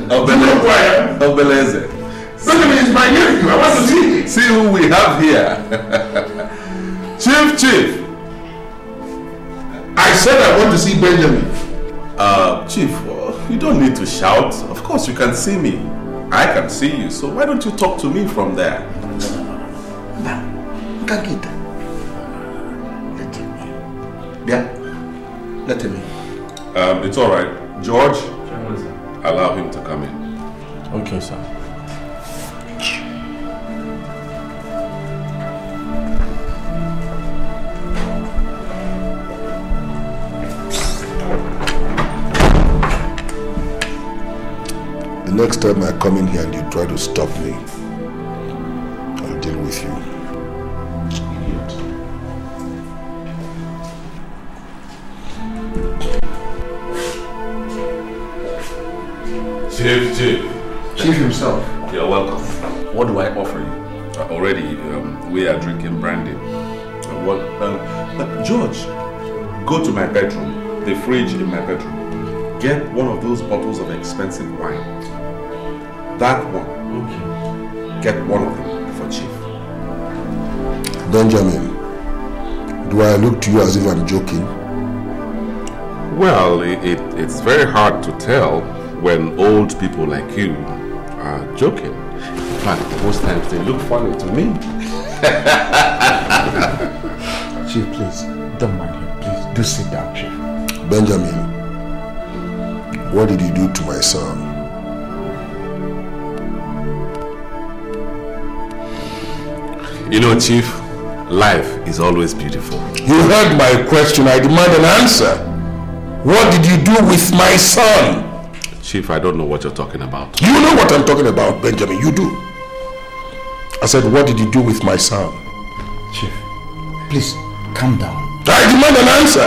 Obele. Benjamin is my nephew. I want to see him. See who we have here. Chief. I said I want to see Benjamin. Chief, you don't need to shout. Of course you can see me. I can see you. So why don't you talk to me from there? Let him in. Yeah. Let him in. It's all right. George, allow him to come in. Okay, sir. The next time I come in here and you try to stop me, I'll deal with you. Chief himself. You're welcome. What do I offer you? Already, we are drinking brandy. George, go to my bedroom, the fridge in my bedroom. Get one of those bottles of expensive wine. That one. Okay. Get one of them for Chief. Benjamin, do I look to you as if I'm joking? Well, it's very hard to tell when old people like you are joking. In fact, most times they look funny to me. Chief, please, don't mind him. Please, do sit down, Chief. Benjamin, what did you do to my son? You know, Chief, life is always beautiful. You heard my question. I demand an answer. What did you do with my son? Chief, I don't know what you're talking about. You know what I'm talking about, Benjamin. You do. I said, what did you do with my son? Chief, please, calm down. I demand an answer.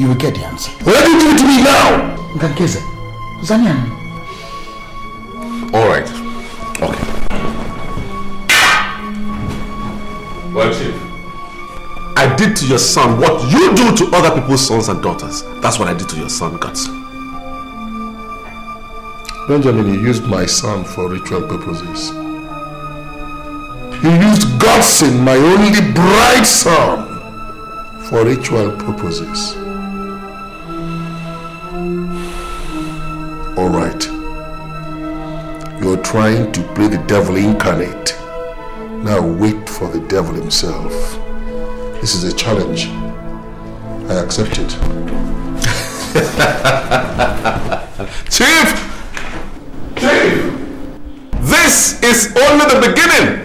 You will get the answer. What do you do to me now? All right. Okay. Well, Chief, I did to your son what you do to other people's sons and daughters. That's what I did to your son, Godson. Benjamin, you used my son for ritual purposes. You used Godson, my only bright son, for ritual purposes. All right. You're trying to play the devil incarnate. Now wait for the devil himself. This is a challenge. I accept it. Chief! Chief, this is only the beginning.